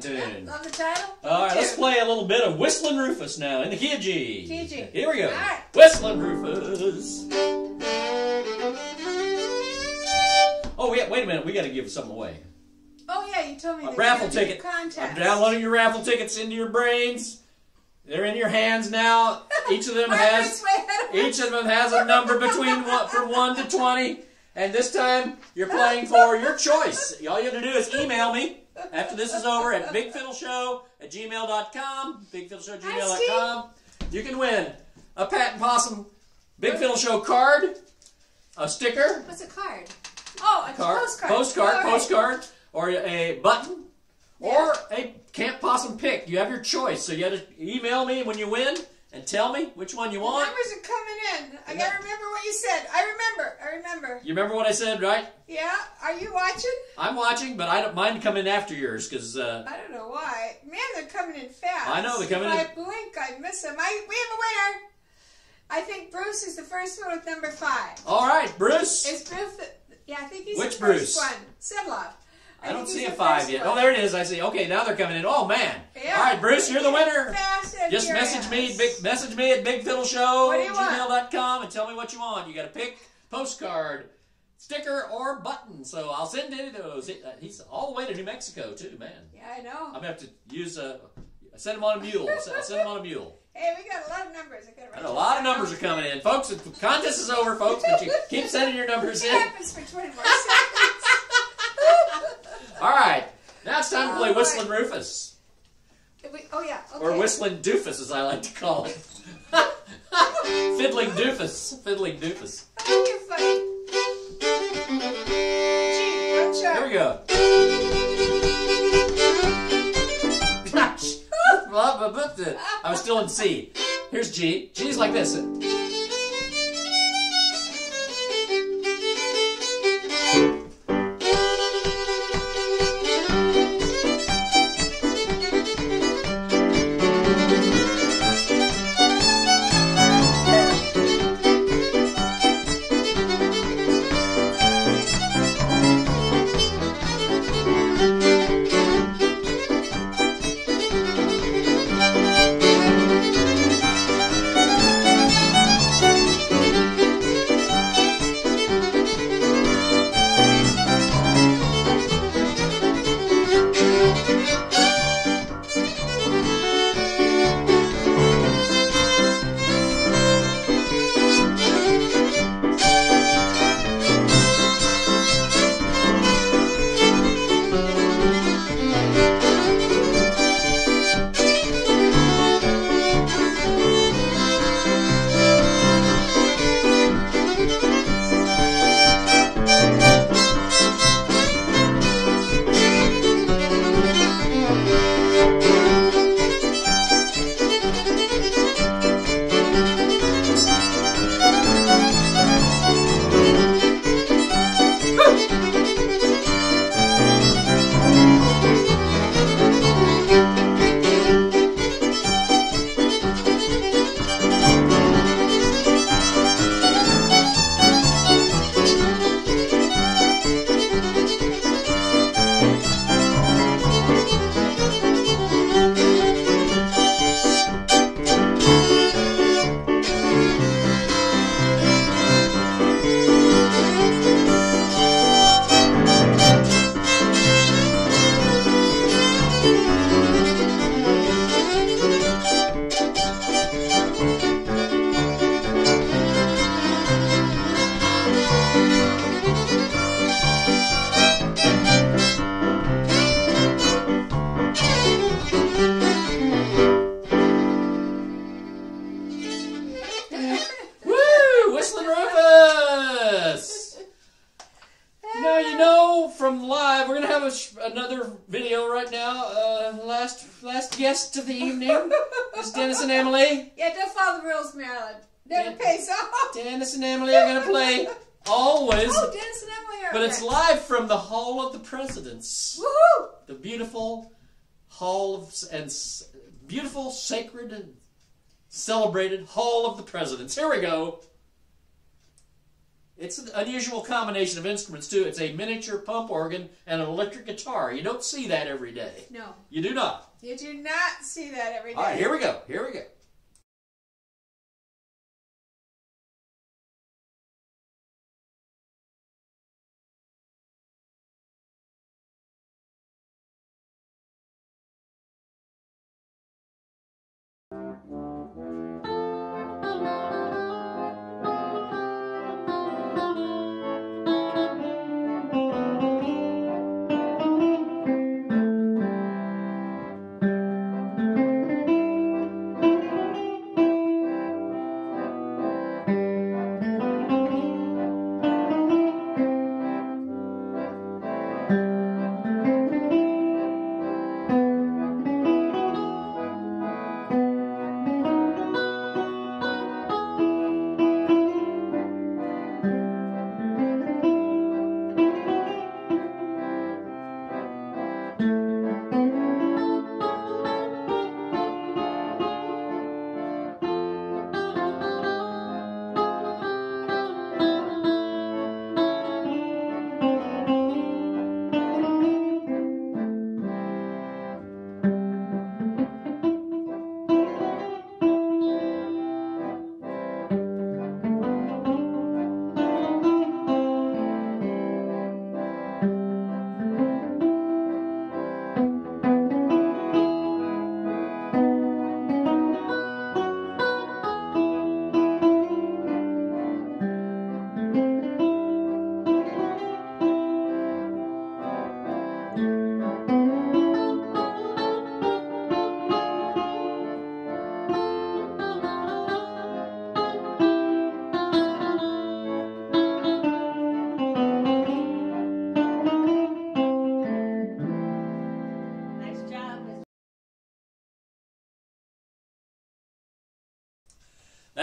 Tune. Love the title. All right, let's play a little bit of Whistlin' Rufus now in the key of G. Key of G. Here we go. All right. Whistlin' Rufus. Oh yeah, wait a minute. We got to give something away. Oh yeah, you told me. A raffle ticket. Contest. I'm downloading your raffle tickets into your brains. They're in your hands now. Each of them has each of them has a number between one, from one to twenty. And this time you're playing for your choice. All you have to do is email me. After this is over, at big fiddle show at gmail dot com, big fiddle show at gmail dot com, you can win a Pat and Possum Big Fiddle Show card, a sticker. What's a card? Oh, a card, postcard. Postcard, oh, right. postcard, or a button, yeah. or a Camp Possum pick. You have your choice, so you have to email me when you win and tell me which one you want. The numbers are coming in. I got to remember what you said. I remember. I remember. You remember what I said, right? Yeah. Are you watching? I'm watching, but I don't mind coming after yours because... Uh, I don't know why. Man, they're coming in fast. I know. They're coming if in... If I blink, I miss them. I, we have a winner. I think Bruce is the first one with number five. All right. Bruce. Is Bruce... The, yeah, I think he's which the first Bruce? one. Sedloff. I, I don't see a five yet. One. Oh, there it is. I see. Okay, now they're coming in. Oh man! Yeah. All right, Bruce, you're the winner. Just message ass. me, big message me at big fiddle show at gmail dot com and tell me what you want. You got to pick postcard, sticker, or button. So I'll send any of those. He, uh, he's all the way to New Mexico too, man. Yeah, I know. I'm gonna have to use a send him on a mule. Send him on a mule. Hey, we got a lot of numbers. I gotta write a lot of numbers are coming in, folks. The contest is over, folks. But you keep sending your numbers in. It happens for twenty more seconds. All right, now it's time to play Whistlin' Rufus. We, oh, yeah. Okay. Or Whistlin' Doofus, as I like to call it. Fiddling Doofus. Fiddling Doofus. Oh, you're funny. Gee, don't show. Here we go. I was still in C. Here's G. G's like this. guest of the evening is Dennis and Emily. Yeah, don't follow the rules, Marilyn. Never pays off. Dennis and Emily are going to play Always. Oh, Dennis and Emily are. But okay. It's live from the Hall of the Presidents. Woohoo! The beautiful Hall of, and beautiful, sacred, and celebrated Hall of the Presidents. Here we go. It's an unusual combination of instruments, too. It's a miniature pump organ and an electric guitar. You don't see that every day. No. You do not. You do not see that every day. All right, here we go. Here we go.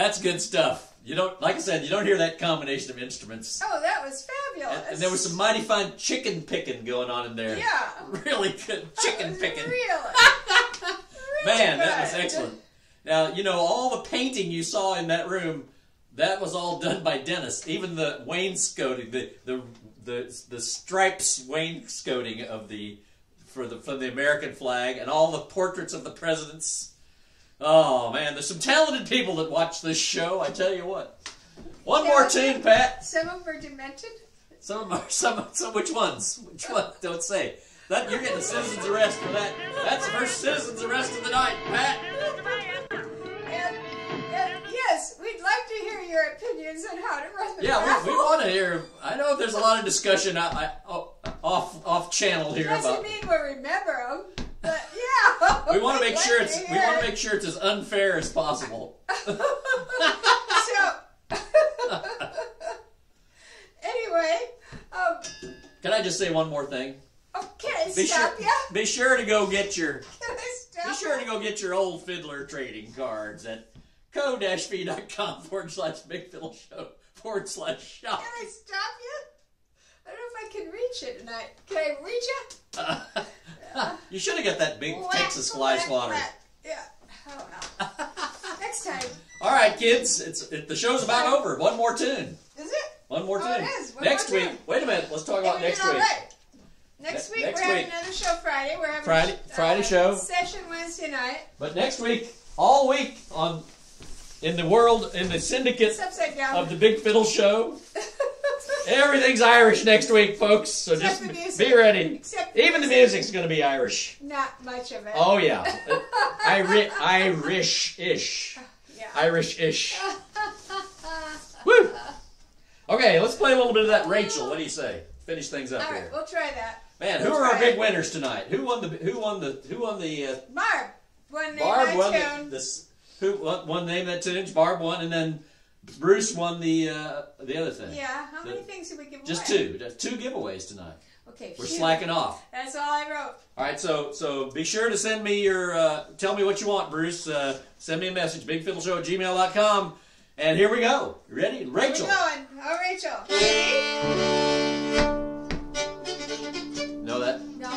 That's good stuff. You don't, like I said, you don't hear that combination of instruments. Oh, that was fabulous. And, and there was some mighty fine chicken picking going on in there. Yeah. Really good chicken picking. Really. really Man, good. That was excellent. Now, you know, all the painting you saw in that room, that was all done by Dennis. Even the wainscoting, the the the, the stripes wainscoting of the for the from the American flag, and all the portraits of the presidents. Oh, man, there's some talented people that watch this show, I tell you what. One yeah, more tune, Pat. Some of them are demented. Some of them are, some, some, which ones? Which ones? Don't say. That, you're getting a citizen's arrest for that. That's the first citizen's arrest of the night, Pat. And, and yes, we'd like to hear your opinions on how to run the yeah, raffle. Yeah, we, we want to hear. I know there's a lot of discussion I, I, off, off channel here doesn't about... doesn't mean we'll remember them. But, yeah. We want to make sure it's we want to make sure it's as unfair as possible. So anyway, um, can I just say one more thing? Oh, can I be stop sure, ya? Be sure to go get your. Can I stop? Be sure to go get your old fiddler trading cards at ko dash fi dot com forward slash Big Fiddle Show forward slash shop. Can I stop you? I don't know if I can reach it tonight. Can I reach it? Uh, uh, you should have got that big whack, Texas fly swatter. Yeah. Oh, well. Next time. All right, kids. It's it, the show's about uh, over. One more tune. Is it? One more tune. Oh, it is. One next more week. Tune. Wait a minute. Let's talk about next week. Right. Next week. Next we're week. Having another show Friday. We're having Friday, a, Friday uh, show. Session Wednesday night. But next week, all week on in the world in the syndicate of the Big Fiddle Show. Everything's Irish next week, folks, so except just be ready. The Even the music's going to be Irish. Not much of it. Oh, yeah. Irish-ish. Yeah. Irish-ish. Woo! Okay, let's play a little bit of that Rachel. What do you say? Finish things up All right, here. We'll try that. Man, we'll who are our big it. winners tonight? Who won the... Who won the... Who won the... Uh, Barb won, Barb won the... This, who won, won Name That Tune? Barb won, and then... Bruce won the uh, the other thing. Yeah, how many the, things did we give away? Just two. Just two giveaways tonight. Okay. We're shoot. slacking off. That's all I wrote. All right, so so be sure to send me your, uh, tell me what you want, Bruce. Uh, send me a message, big fiddle show at gmail dot com. And here we go. You ready? Rachel. Where we going? Oh, Rachel. Hey. Know that? No.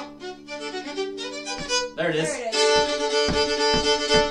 There it is. There it is.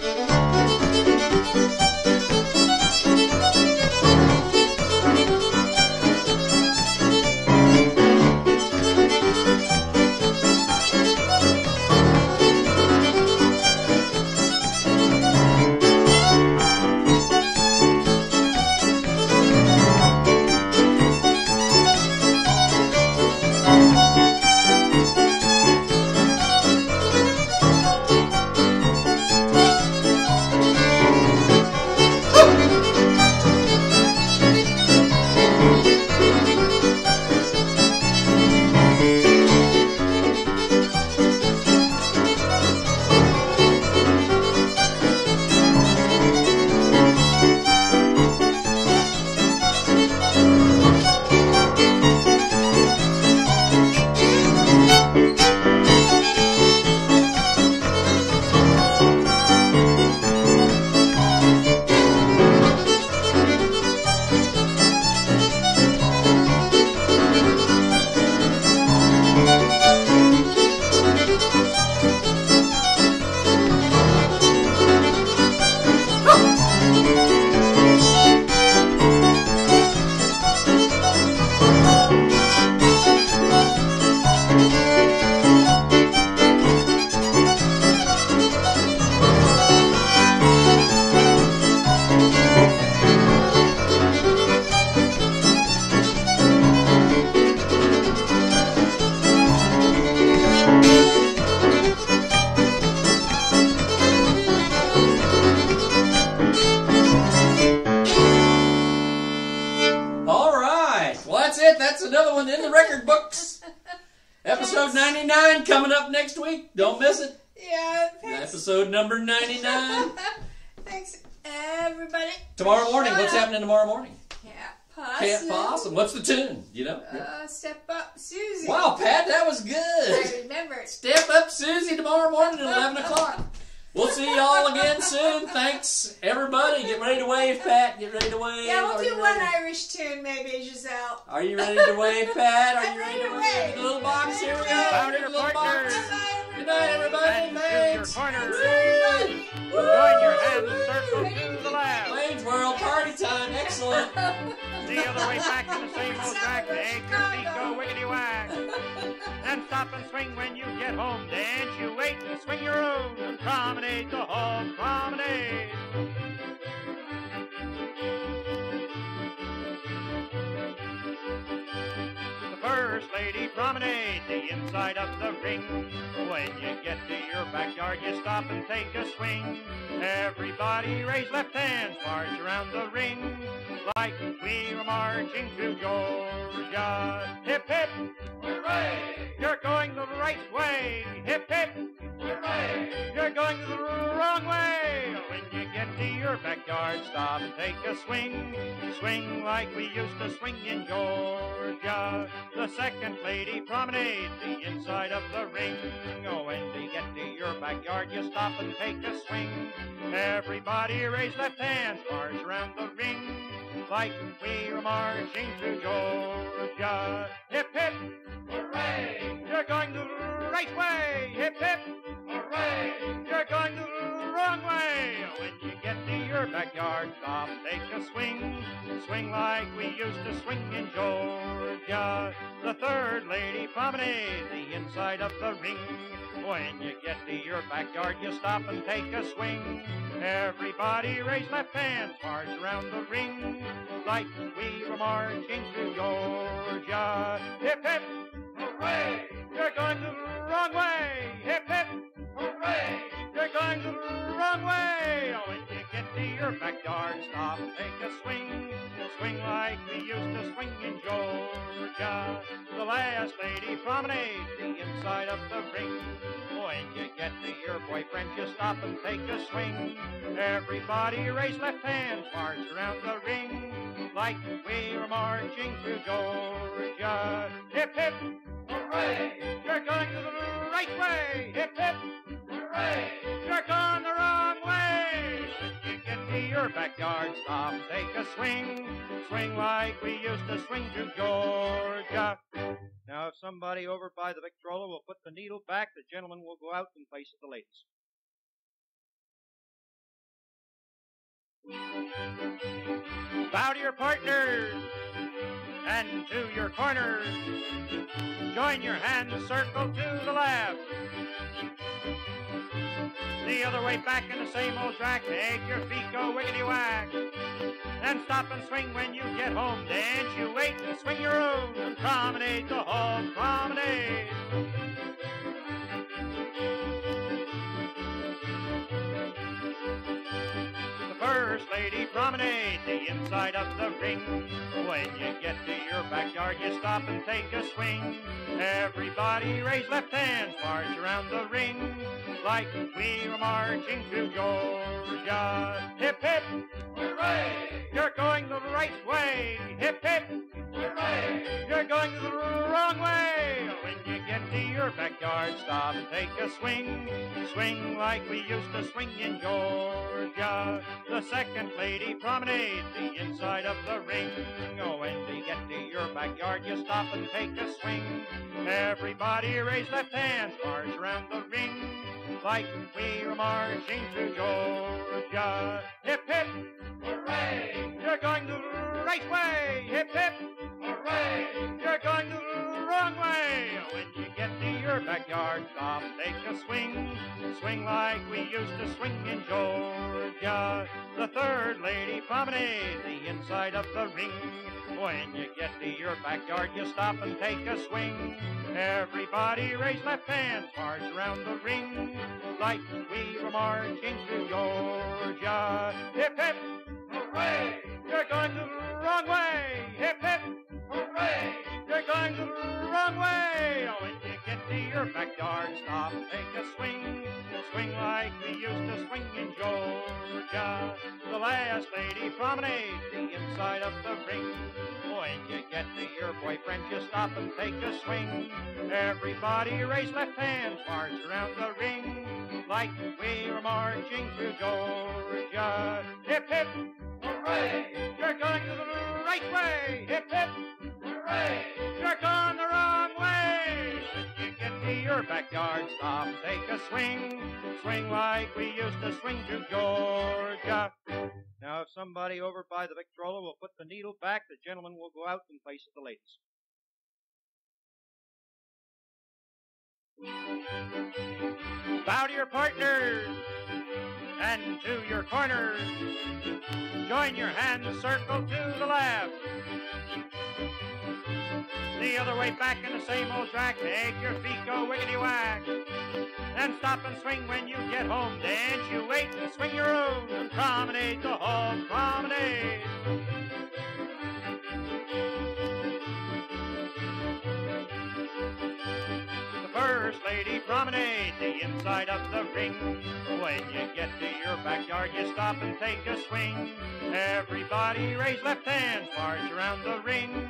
Number ninety-nine. Thanks, everybody. Tomorrow morning. What's happening tomorrow morning? Camp Possum. Camp Possum. What's the tune? You know? Uh, Step Up Susie. Wow, Pat, that was good. I remember it. Step Up Susie tomorrow morning at eleven o'clock. We'll see y'all again soon. Thanks, everybody. Get ready to wave, Pat. Get ready to wave. Yeah, we'll Are do one ready? Irish tune, maybe, Giselle. Are you ready to wave, Pat? Are I'm you ready, ready to wave? wave? Little box, here we go. Little partner. box. Good night, everybody. Mains. Join your hands and circle to the left. Lane's World Party Time. Excellent. The other way back to the same old track. The egg, your feet go wiggity-whack. Then stop and swing when you get home. Dance, you wait, and swing your own. Promenade the whole promenade. The first lady promenade the inside of the ring. When you get to your backyard, you stop and take a swing. Everybody raise left hands, march around the ring. Like we were marching to Georgia. Hip, hip, hooray! You're going the right way. Hip, hip, hooray! You're going the wrong way. When you get to your backyard, stop and take a swing. Swing like we used to swing in Georgia. The second lady promenades the inside of the ring. When you get to your backyard, you stop and take a swing. Everybody raise left hands, march around the ring. Like we were marching to Georgia. Hip, hip, hooray! You're going the right way. Hip, hip, hooray! You're going the wrong way. When you get to your backyard, stop, take a swing. Swing like we used to swing in Georgia. The third lady promenades the inside of the ring. When you get to your backyard, you stop and take a swing. Everybody raise left hands, march around the ring. Like we were marching to Georgia. Hip, hip, hooray! You're going the wrong way. Hip, hip, hooray! You're going the wrong way. When you get to your backyard, stop and take a swing. Swing like we used to swing in Georgia. The last lady promenades the inside of the ring. When you get to your boyfriend, you stop and take a swing. Everybody raise left hands, march around the ring. Like we were marching through Georgia. Hip, hip, hooray! Hooray! You're going to the right way! Hip, hip! Hooray! You're going the wrong way! If you get to your backyard, stop, take a swing. Swing like we used to swing to Georgia. Now, if somebody over by the Victrola will put the needle back, the gentleman will go out and face the ladies. Bow to your partners and to your corners. Join your hands, circle to the left. The other way back in the same old track. Make your feet go wiggity-whack. Then stop and swing when you get home. Dance, you wait, and swing your own. And promenade the hall, promenade. First lady, promenade the inside of the ring. When you get to your backyard, you stop and take a swing. Everybody raise left hands, march around the ring like we were marching to Georgia. Hip, hip! Hooray! You're going the right way. Hip, hip! Hooray! You're going the wrong way. When you get to your backyard, stop and take a swing. Swing like we used to swing in Georgia. The second lady promenade the inside of the ring. Oh, when they get to your backyard, you stop and take a swing. Everybody raise left hands, march around the ring like we were marching to Georgia. Hip, hip! Hooray! You're going the right way. Hip, hip! Hooray! You're going the wrong way. When you get to your backyard, stop, take a swing. Swing like we used to swing in Georgia. The third lady promenade the inside of the ring. When you get to your backyard, you stop and take a swing. Everybody raise left hands, march around the ring like we were marching to Georgia. Hip, hip! Hooray! You're going the wrong way. Hip, hip! Hooray! You're going the wrong way. When you get to your backyard, stop and take a swing. Swing like we used to swing in Georgia. The last lady promenade the inside of the ring. When you get to your boyfriend, you stop and take a swing. Everybody raise left hands, march around the ring like we were marching through Georgia. Hip, hip! Hooray! You're going the right way. Hip, hip! Hooray! You're going the wrong way. When you get to your backyard, stop, take a swing. Swing like we used to swing to Georgia. Now, if somebody over by the Victrola will put the needle back, the gentleman will go out and face the ladies. Bow to your partners and to your corners. Join your hands, circle to the left. The other way back in the same old track. Make your feet go wiggity-whack. Then stop and swing when you get home. Dance, you wait, and swing your own. And promenade the hall, promenade. First lady promenade the inside of the ring. When you get to your backyard, you stop and take a swing. Everybody raise left hands, march around the ring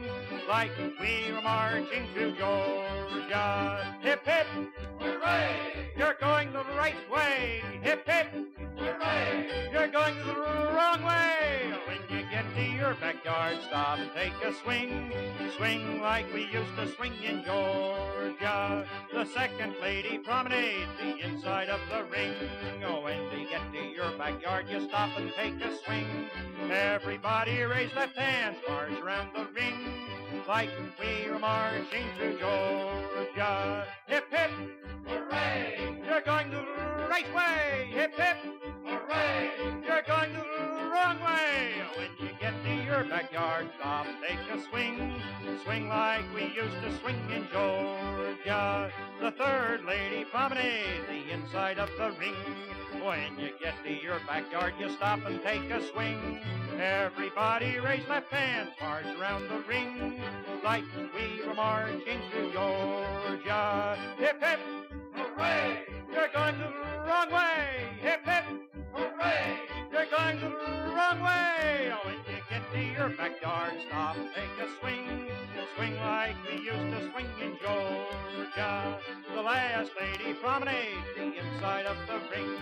like we were marching to Georgia. Hip, hip! Hooray! You're going the right way. Hip, hip! Hooray! You're going the wrong way. When you get to your backyard, stop and take a swing. Swing like we used to swing in Georgia. The second lady promenade the inside of the ring. Oh, when they get to your backyard, you stop and take a swing. Everybody raise left hands, march around the ring like we were marching to Georgia. Hip, hip! Hooray! You're going the right way. Hip, hip! Hooray! You're going the wrong way. When you get to your backyard, stop, take a swing. Swing like we used to swing in Georgia. The third lady promenade the inside of the ring. When you get to your backyard, you stop and take a swing. Everybody raise left hands, march around the ring like we were marching to Georgia. Hip, hip! Hooray! You're going the wrong way. Hip, hip! Hooray! You're going the wrong way. When you get to your backyard, stop, take a swing. Swing like we used to swing in Georgia. Georgia, the last lady promenade the inside of the ring.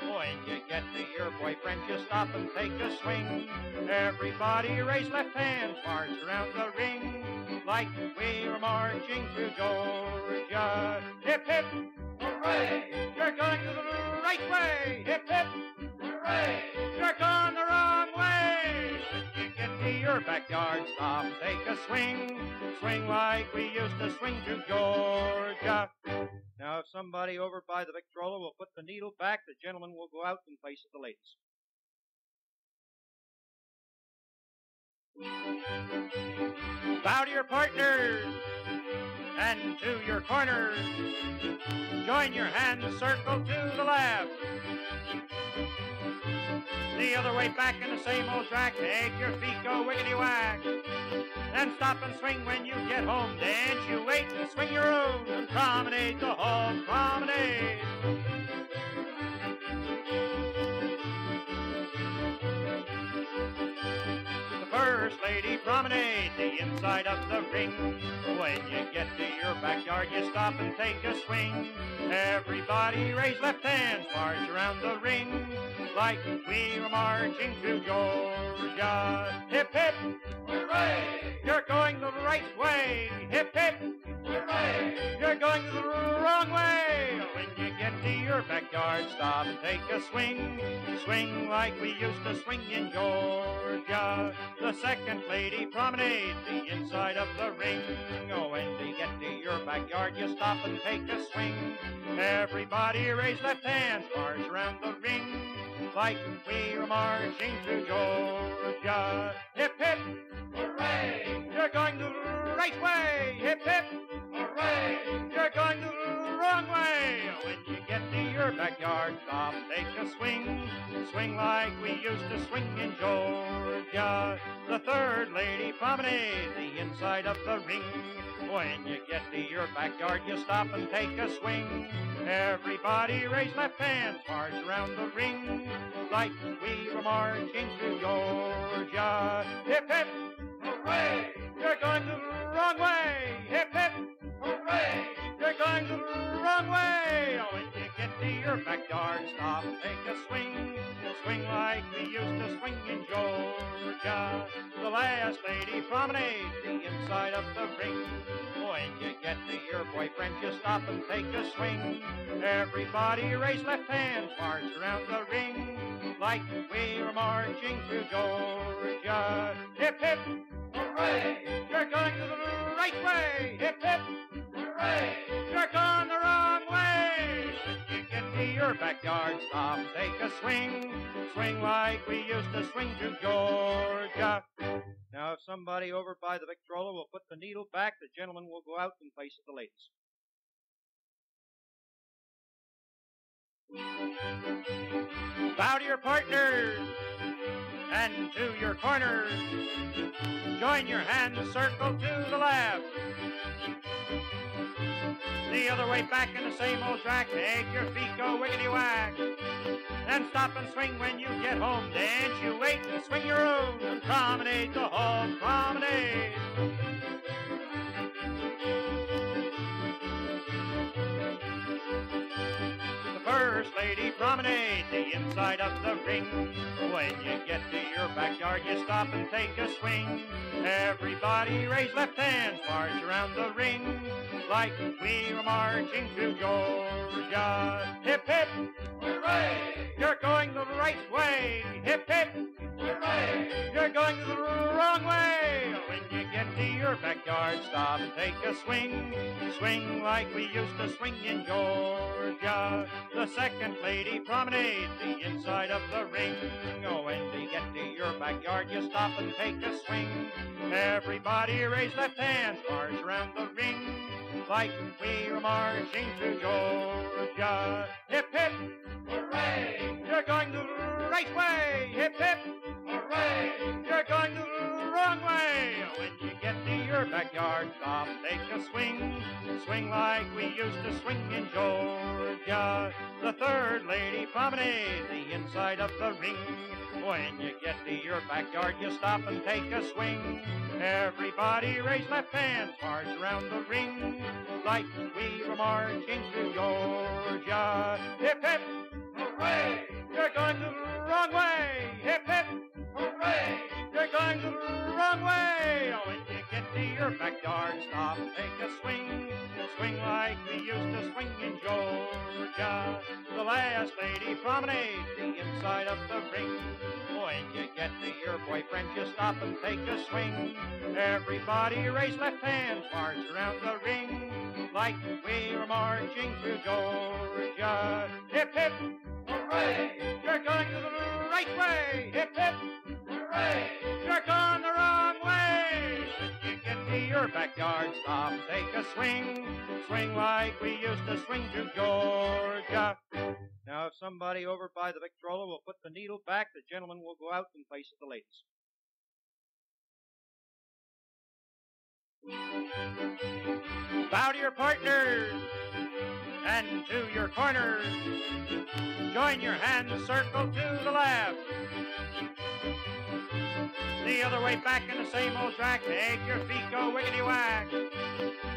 When you get to your boyfriend, you stop and take a swing. Everybody raise left hands, march around the ring, like we were marching to Georgia. Hip, hip, hooray! You're going to the right way. Hip, hip, hooray! You're going the wrong way. When you get to your backyard, stop, take a swing. Swing like we used to swing to Georgia. Now, if somebody over by the Victrola will put the needle back, the gentleman will go out in place of the ladies. Bow to your partners and to your corners. Join your hands, circle to the left. The other way back in the same old track. Make your feet go wiggity-whack. Then stop and swing when you get home. Dance, you wait, and swing your own. And promenade the whole promenade. The first lady promenade the inside of the ring. When you get to your backyard, you stop and take a swing. Everybody raise left hands, march around the ring, like we were marching to Georgia. Hip, hip, hooray! You're going the right way. Hip, hip, hooray! You're going the wrong way. When you get to your backyard, stop and take a swing. Swing like we used to swing in Georgia. The second lady promenade the inside of the ring. When you get to your backyard, you stop and take a swing. Everybody raise left hands, march around the ring, like we were marching to Georgia. Hip, hip, hooray! You're going the right way. Hip, hip, hooray! You're going the wrong way. When you get to your backyard, stop, take a swing. Swing like we used to swing in Georgia. The third lady promenade the inside of the ring. When you get to your backyard, you stop and take a swing. Everybody raise left hands, march around the ring, like we were marching to Georgia. Hip, hip, hooray! You're going the wrong way. Hip, hip, hooray! You're going the wrong way. When you get to your backyard, stop, take a swing. Swing like we used to swing in Georgia. The last lady promenade the inside of the ring. When you get to your boyfriend, you stop and take a swing. Everybody raise left hands, march around the ring, like we were marching through Georgia. Hip, hip, hooray! You're going the right way. Hip, hip, hooray! You're going the wrong way. When you get to your backyard, stop, take a swing. Swing like we used to swing to Georgia. Now, if somebody over by the Victrola will put the needle back, the gentleman will go out in place of the ladies. Bow to your partners and to your corners. Join your hands, circle to the left. The other way back in the same old track. Make your feet go wiggity-whack. Then stop and swing when you get home. Dance, you wait, and swing your own. And promenade the whole promenade. The first lady promenade the inside of the ring. When you get to your backyard, you stop and take a swing. Everybody raise left hands, march around the ring, like we were marching to Georgia. Hip, hip, hooray! You're going the right way. Hip, hip, hooray! You're going the wrong way. When you get to your backyard, stop and take a swing. Swing like we used to swing in Georgia. The second lady promenade the inside of the ring. When you get to your backyard, you stop and take a swing. Everybody raise left hands, march around the ring, like we were marching to Georgia. Hip, hip, hooray! You're going the right way. Hip, hip, hooray! You're going the wrong way. When you get to your backyard, stop, take a swing. Swing like we used to swing in Georgia. The third lady promenade the inside of the ring. When you get to your backyard, you stop and take a swing. Everybody raise left hands, march around the ring, like we were marching through Georgia. Hip, hip, hooray! You're going the wrong way. Hip, hip, hooray! You're going the wrong way. When you get to your backyard, stop and take a swing. Swing like we used to swing in Georgia. The last lady promenade the inside of the ring. When you get to your boyfriend, you stop and take a swing. Everybody raise left hands, march around the ring, like we were marching through Georgia. Hip, hip, hooray! You're going the right way. Hip, hip, hooray! You're going the wrong way. When you get to your backyard, stop, take a swing. Swing like we used to swing through Georgia. Now, if somebody over by the Victrola will put the needle back, the gentleman will go out in place of the ladies. Bow to your partners and to your corners. Join your hands, circle to the left. The other way back in the same old track. Make your feet go wiggity-whack.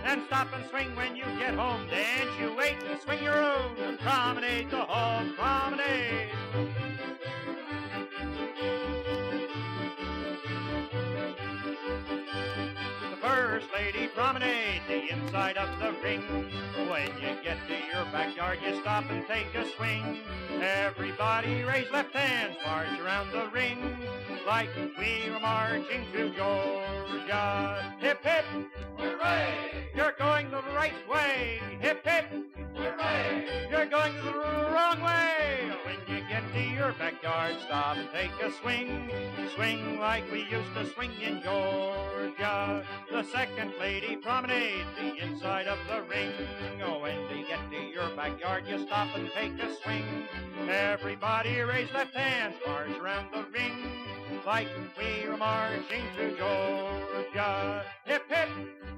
Then stop and swing when you get home. Dance, you wait, and swing your own. Promenade the hall, promenade. The first lady promenade the inside of the ring. When you get to your backyard, you stop and take a swing. Everybody raise left hands, march around the ring, like we were marching through Georgia. Hip, hip, hooray! You're going the right way. Hip, hip, hooray! You're going the wrong way. When you get to your backyard, stop and take a swing. Swing like we used to swing in Georgia. The second lady promenade the inside of the ring. Oh, when you get to your backyard, you stop and take a swing. Everybody raise left hands, march around the ring, like we were marching through Georgia. Hip, hip,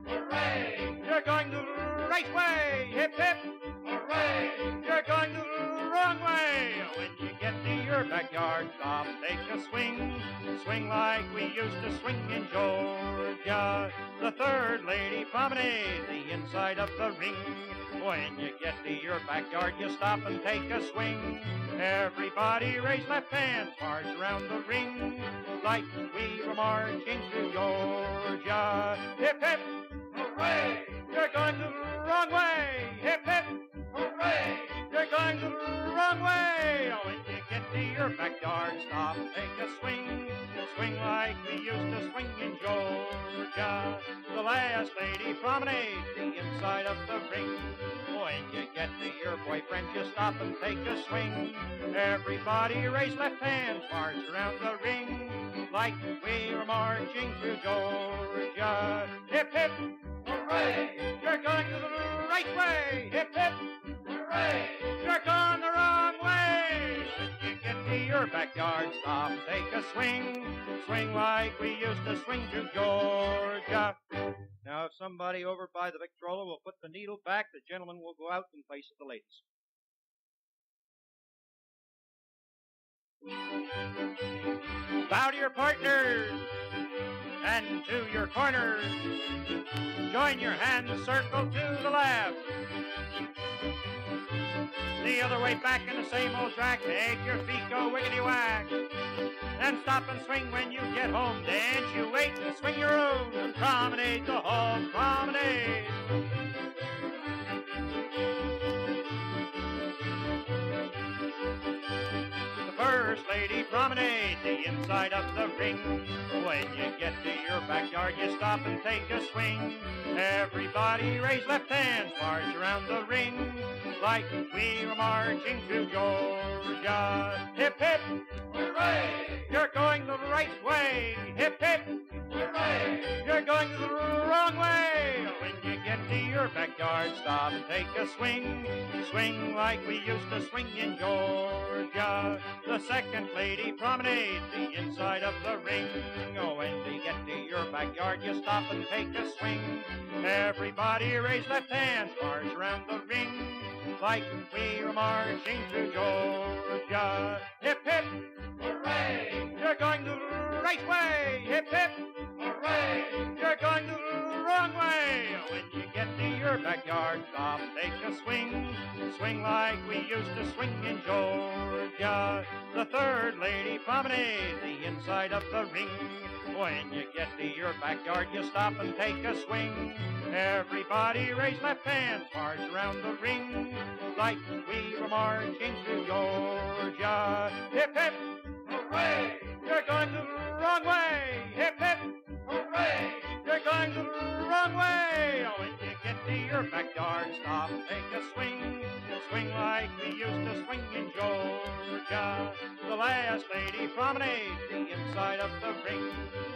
hooray! You're going the right way. Hip, hip, hooray! You're going the wrong way. When you get to your backyard, stop, take a swing. Swing like we used to swing in Georgia. The third lady promenade the inside of the ring. When you get to your backyard, you stop and take a swing. Everybody raise left hands, march around the ring, like we were marching through Georgia. Hip, hip, hooray! You're going the wrong way. Hip, hip, hooray! You're going the wrong way. When you get to your backyard, stop, take a swing. Swing like we used to swing in Georgia. The last lady promenade the inside of the ring. When you get to your boyfriend, you stop and take a swing. Everybody raise left hands, march around the ring, like we were marching through Georgia. Hip, hip, hooray! You're going the right way. Hip, hip, hooray! You're going the wrong way. When you get to your backyard, stop, take a swing. Swing like we used to swing through Georgia. Now, if somebody over by the Victrola will put the needle back, the gentleman will go out in place of the ladies. Bow to your partners and to your corners. Join your hands, circle to the left. The other way back in the same old track. Make your feet go wiggity-whack. Then stop and swing when you get home. Dance, you wait, and swing your own. And promenade the hall, promenade. The first lady promenade the inside of the ring. When you get to your backyard, you stop and take a swing. Everybody raise left hands, march around the ring, like we were marching through Georgia. Hip, hip, hooray! You're going the right way. Hip, hip, hooray! You're going the wrong way. When you get to your backyard, stop and take a swing. Swing like we used to swing in Georgia. The second lady promenade the inside of the ring. Oh, when you get to your backyard, you stop and take a swing. Everybody raise left hands, march around the ring, like we were marching through Georgia. Hip, hip, hooray! Hooray! You're going the right way. Hip, hip. Hooray! You're going the wrong way. When you get to your backyard, stop, take a swing. Swing like we used to swing in Georgia. The third lady promenade the inside of the ring. When you get to your backyard, you stop and take a swing. Everybody raise left hand, march around the ring, like we were marching through Georgia. Hip, hip, hooray! You're going the wrong way. Hip, hip, hooray! You're going the wrong way. Oh, when you get to your backyard, stop, take a swing. Swing like we used to swing in Georgia. The last lady promenade the inside of the ring.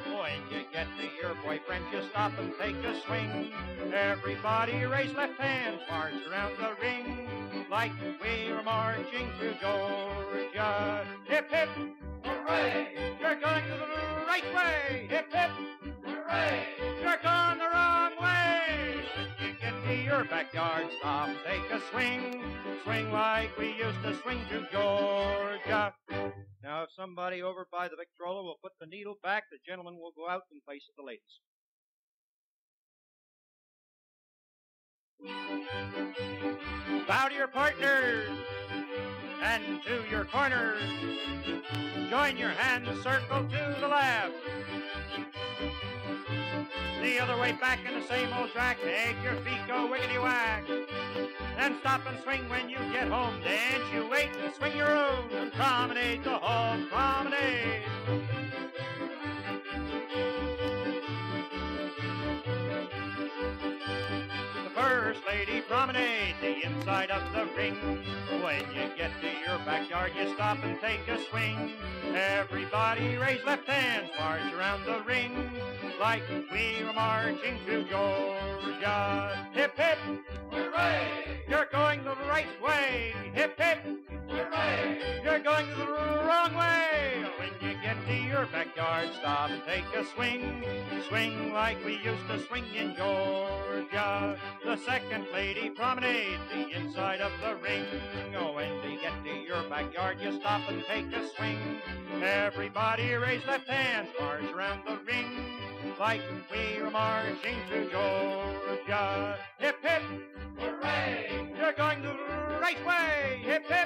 When you get to your boyfriend, you stop and take a swing. Everybody raise left hands, march around the ring, like we were marching through Georgia. Hip, hip, hooray! You're going the right way. Hip, hip, hooray! You're going the wrong way. When you get to your backyard, stop, take a swing. Swing like we used to swing through Georgia. Now, if somebody over by the Victrola will put the needle back, the gentleman will go out in place of the ladies. Bow to your partners and to your corners. Join your hands, circle to the left. The other way back in the same old track. Make your feet go wiggity-whack. Then stop and swing when you get home. Dance, you wait, and swing your own. And promenade the hall, promenade. The first lady promenade the inside of the ring. When you get to your backyard, you stop and take a swing. Everybody raise left hands, march around the ring, like we were marching through Georgia. Hip, hip, hooray! You're going the right way. Hip, hip, hooray! You're going the wrong way. When you get to your backyard, stop and take a swing. Swing like we used to swing in Georgia. The second lady promenade the inside of the ring. Oh, when you get to your backyard, you stop and take a swing. Everybody raise left hands, march around the ring, like we were marching through Georgia. Hip, hip, hooray! You're going the right way. Hip, hip,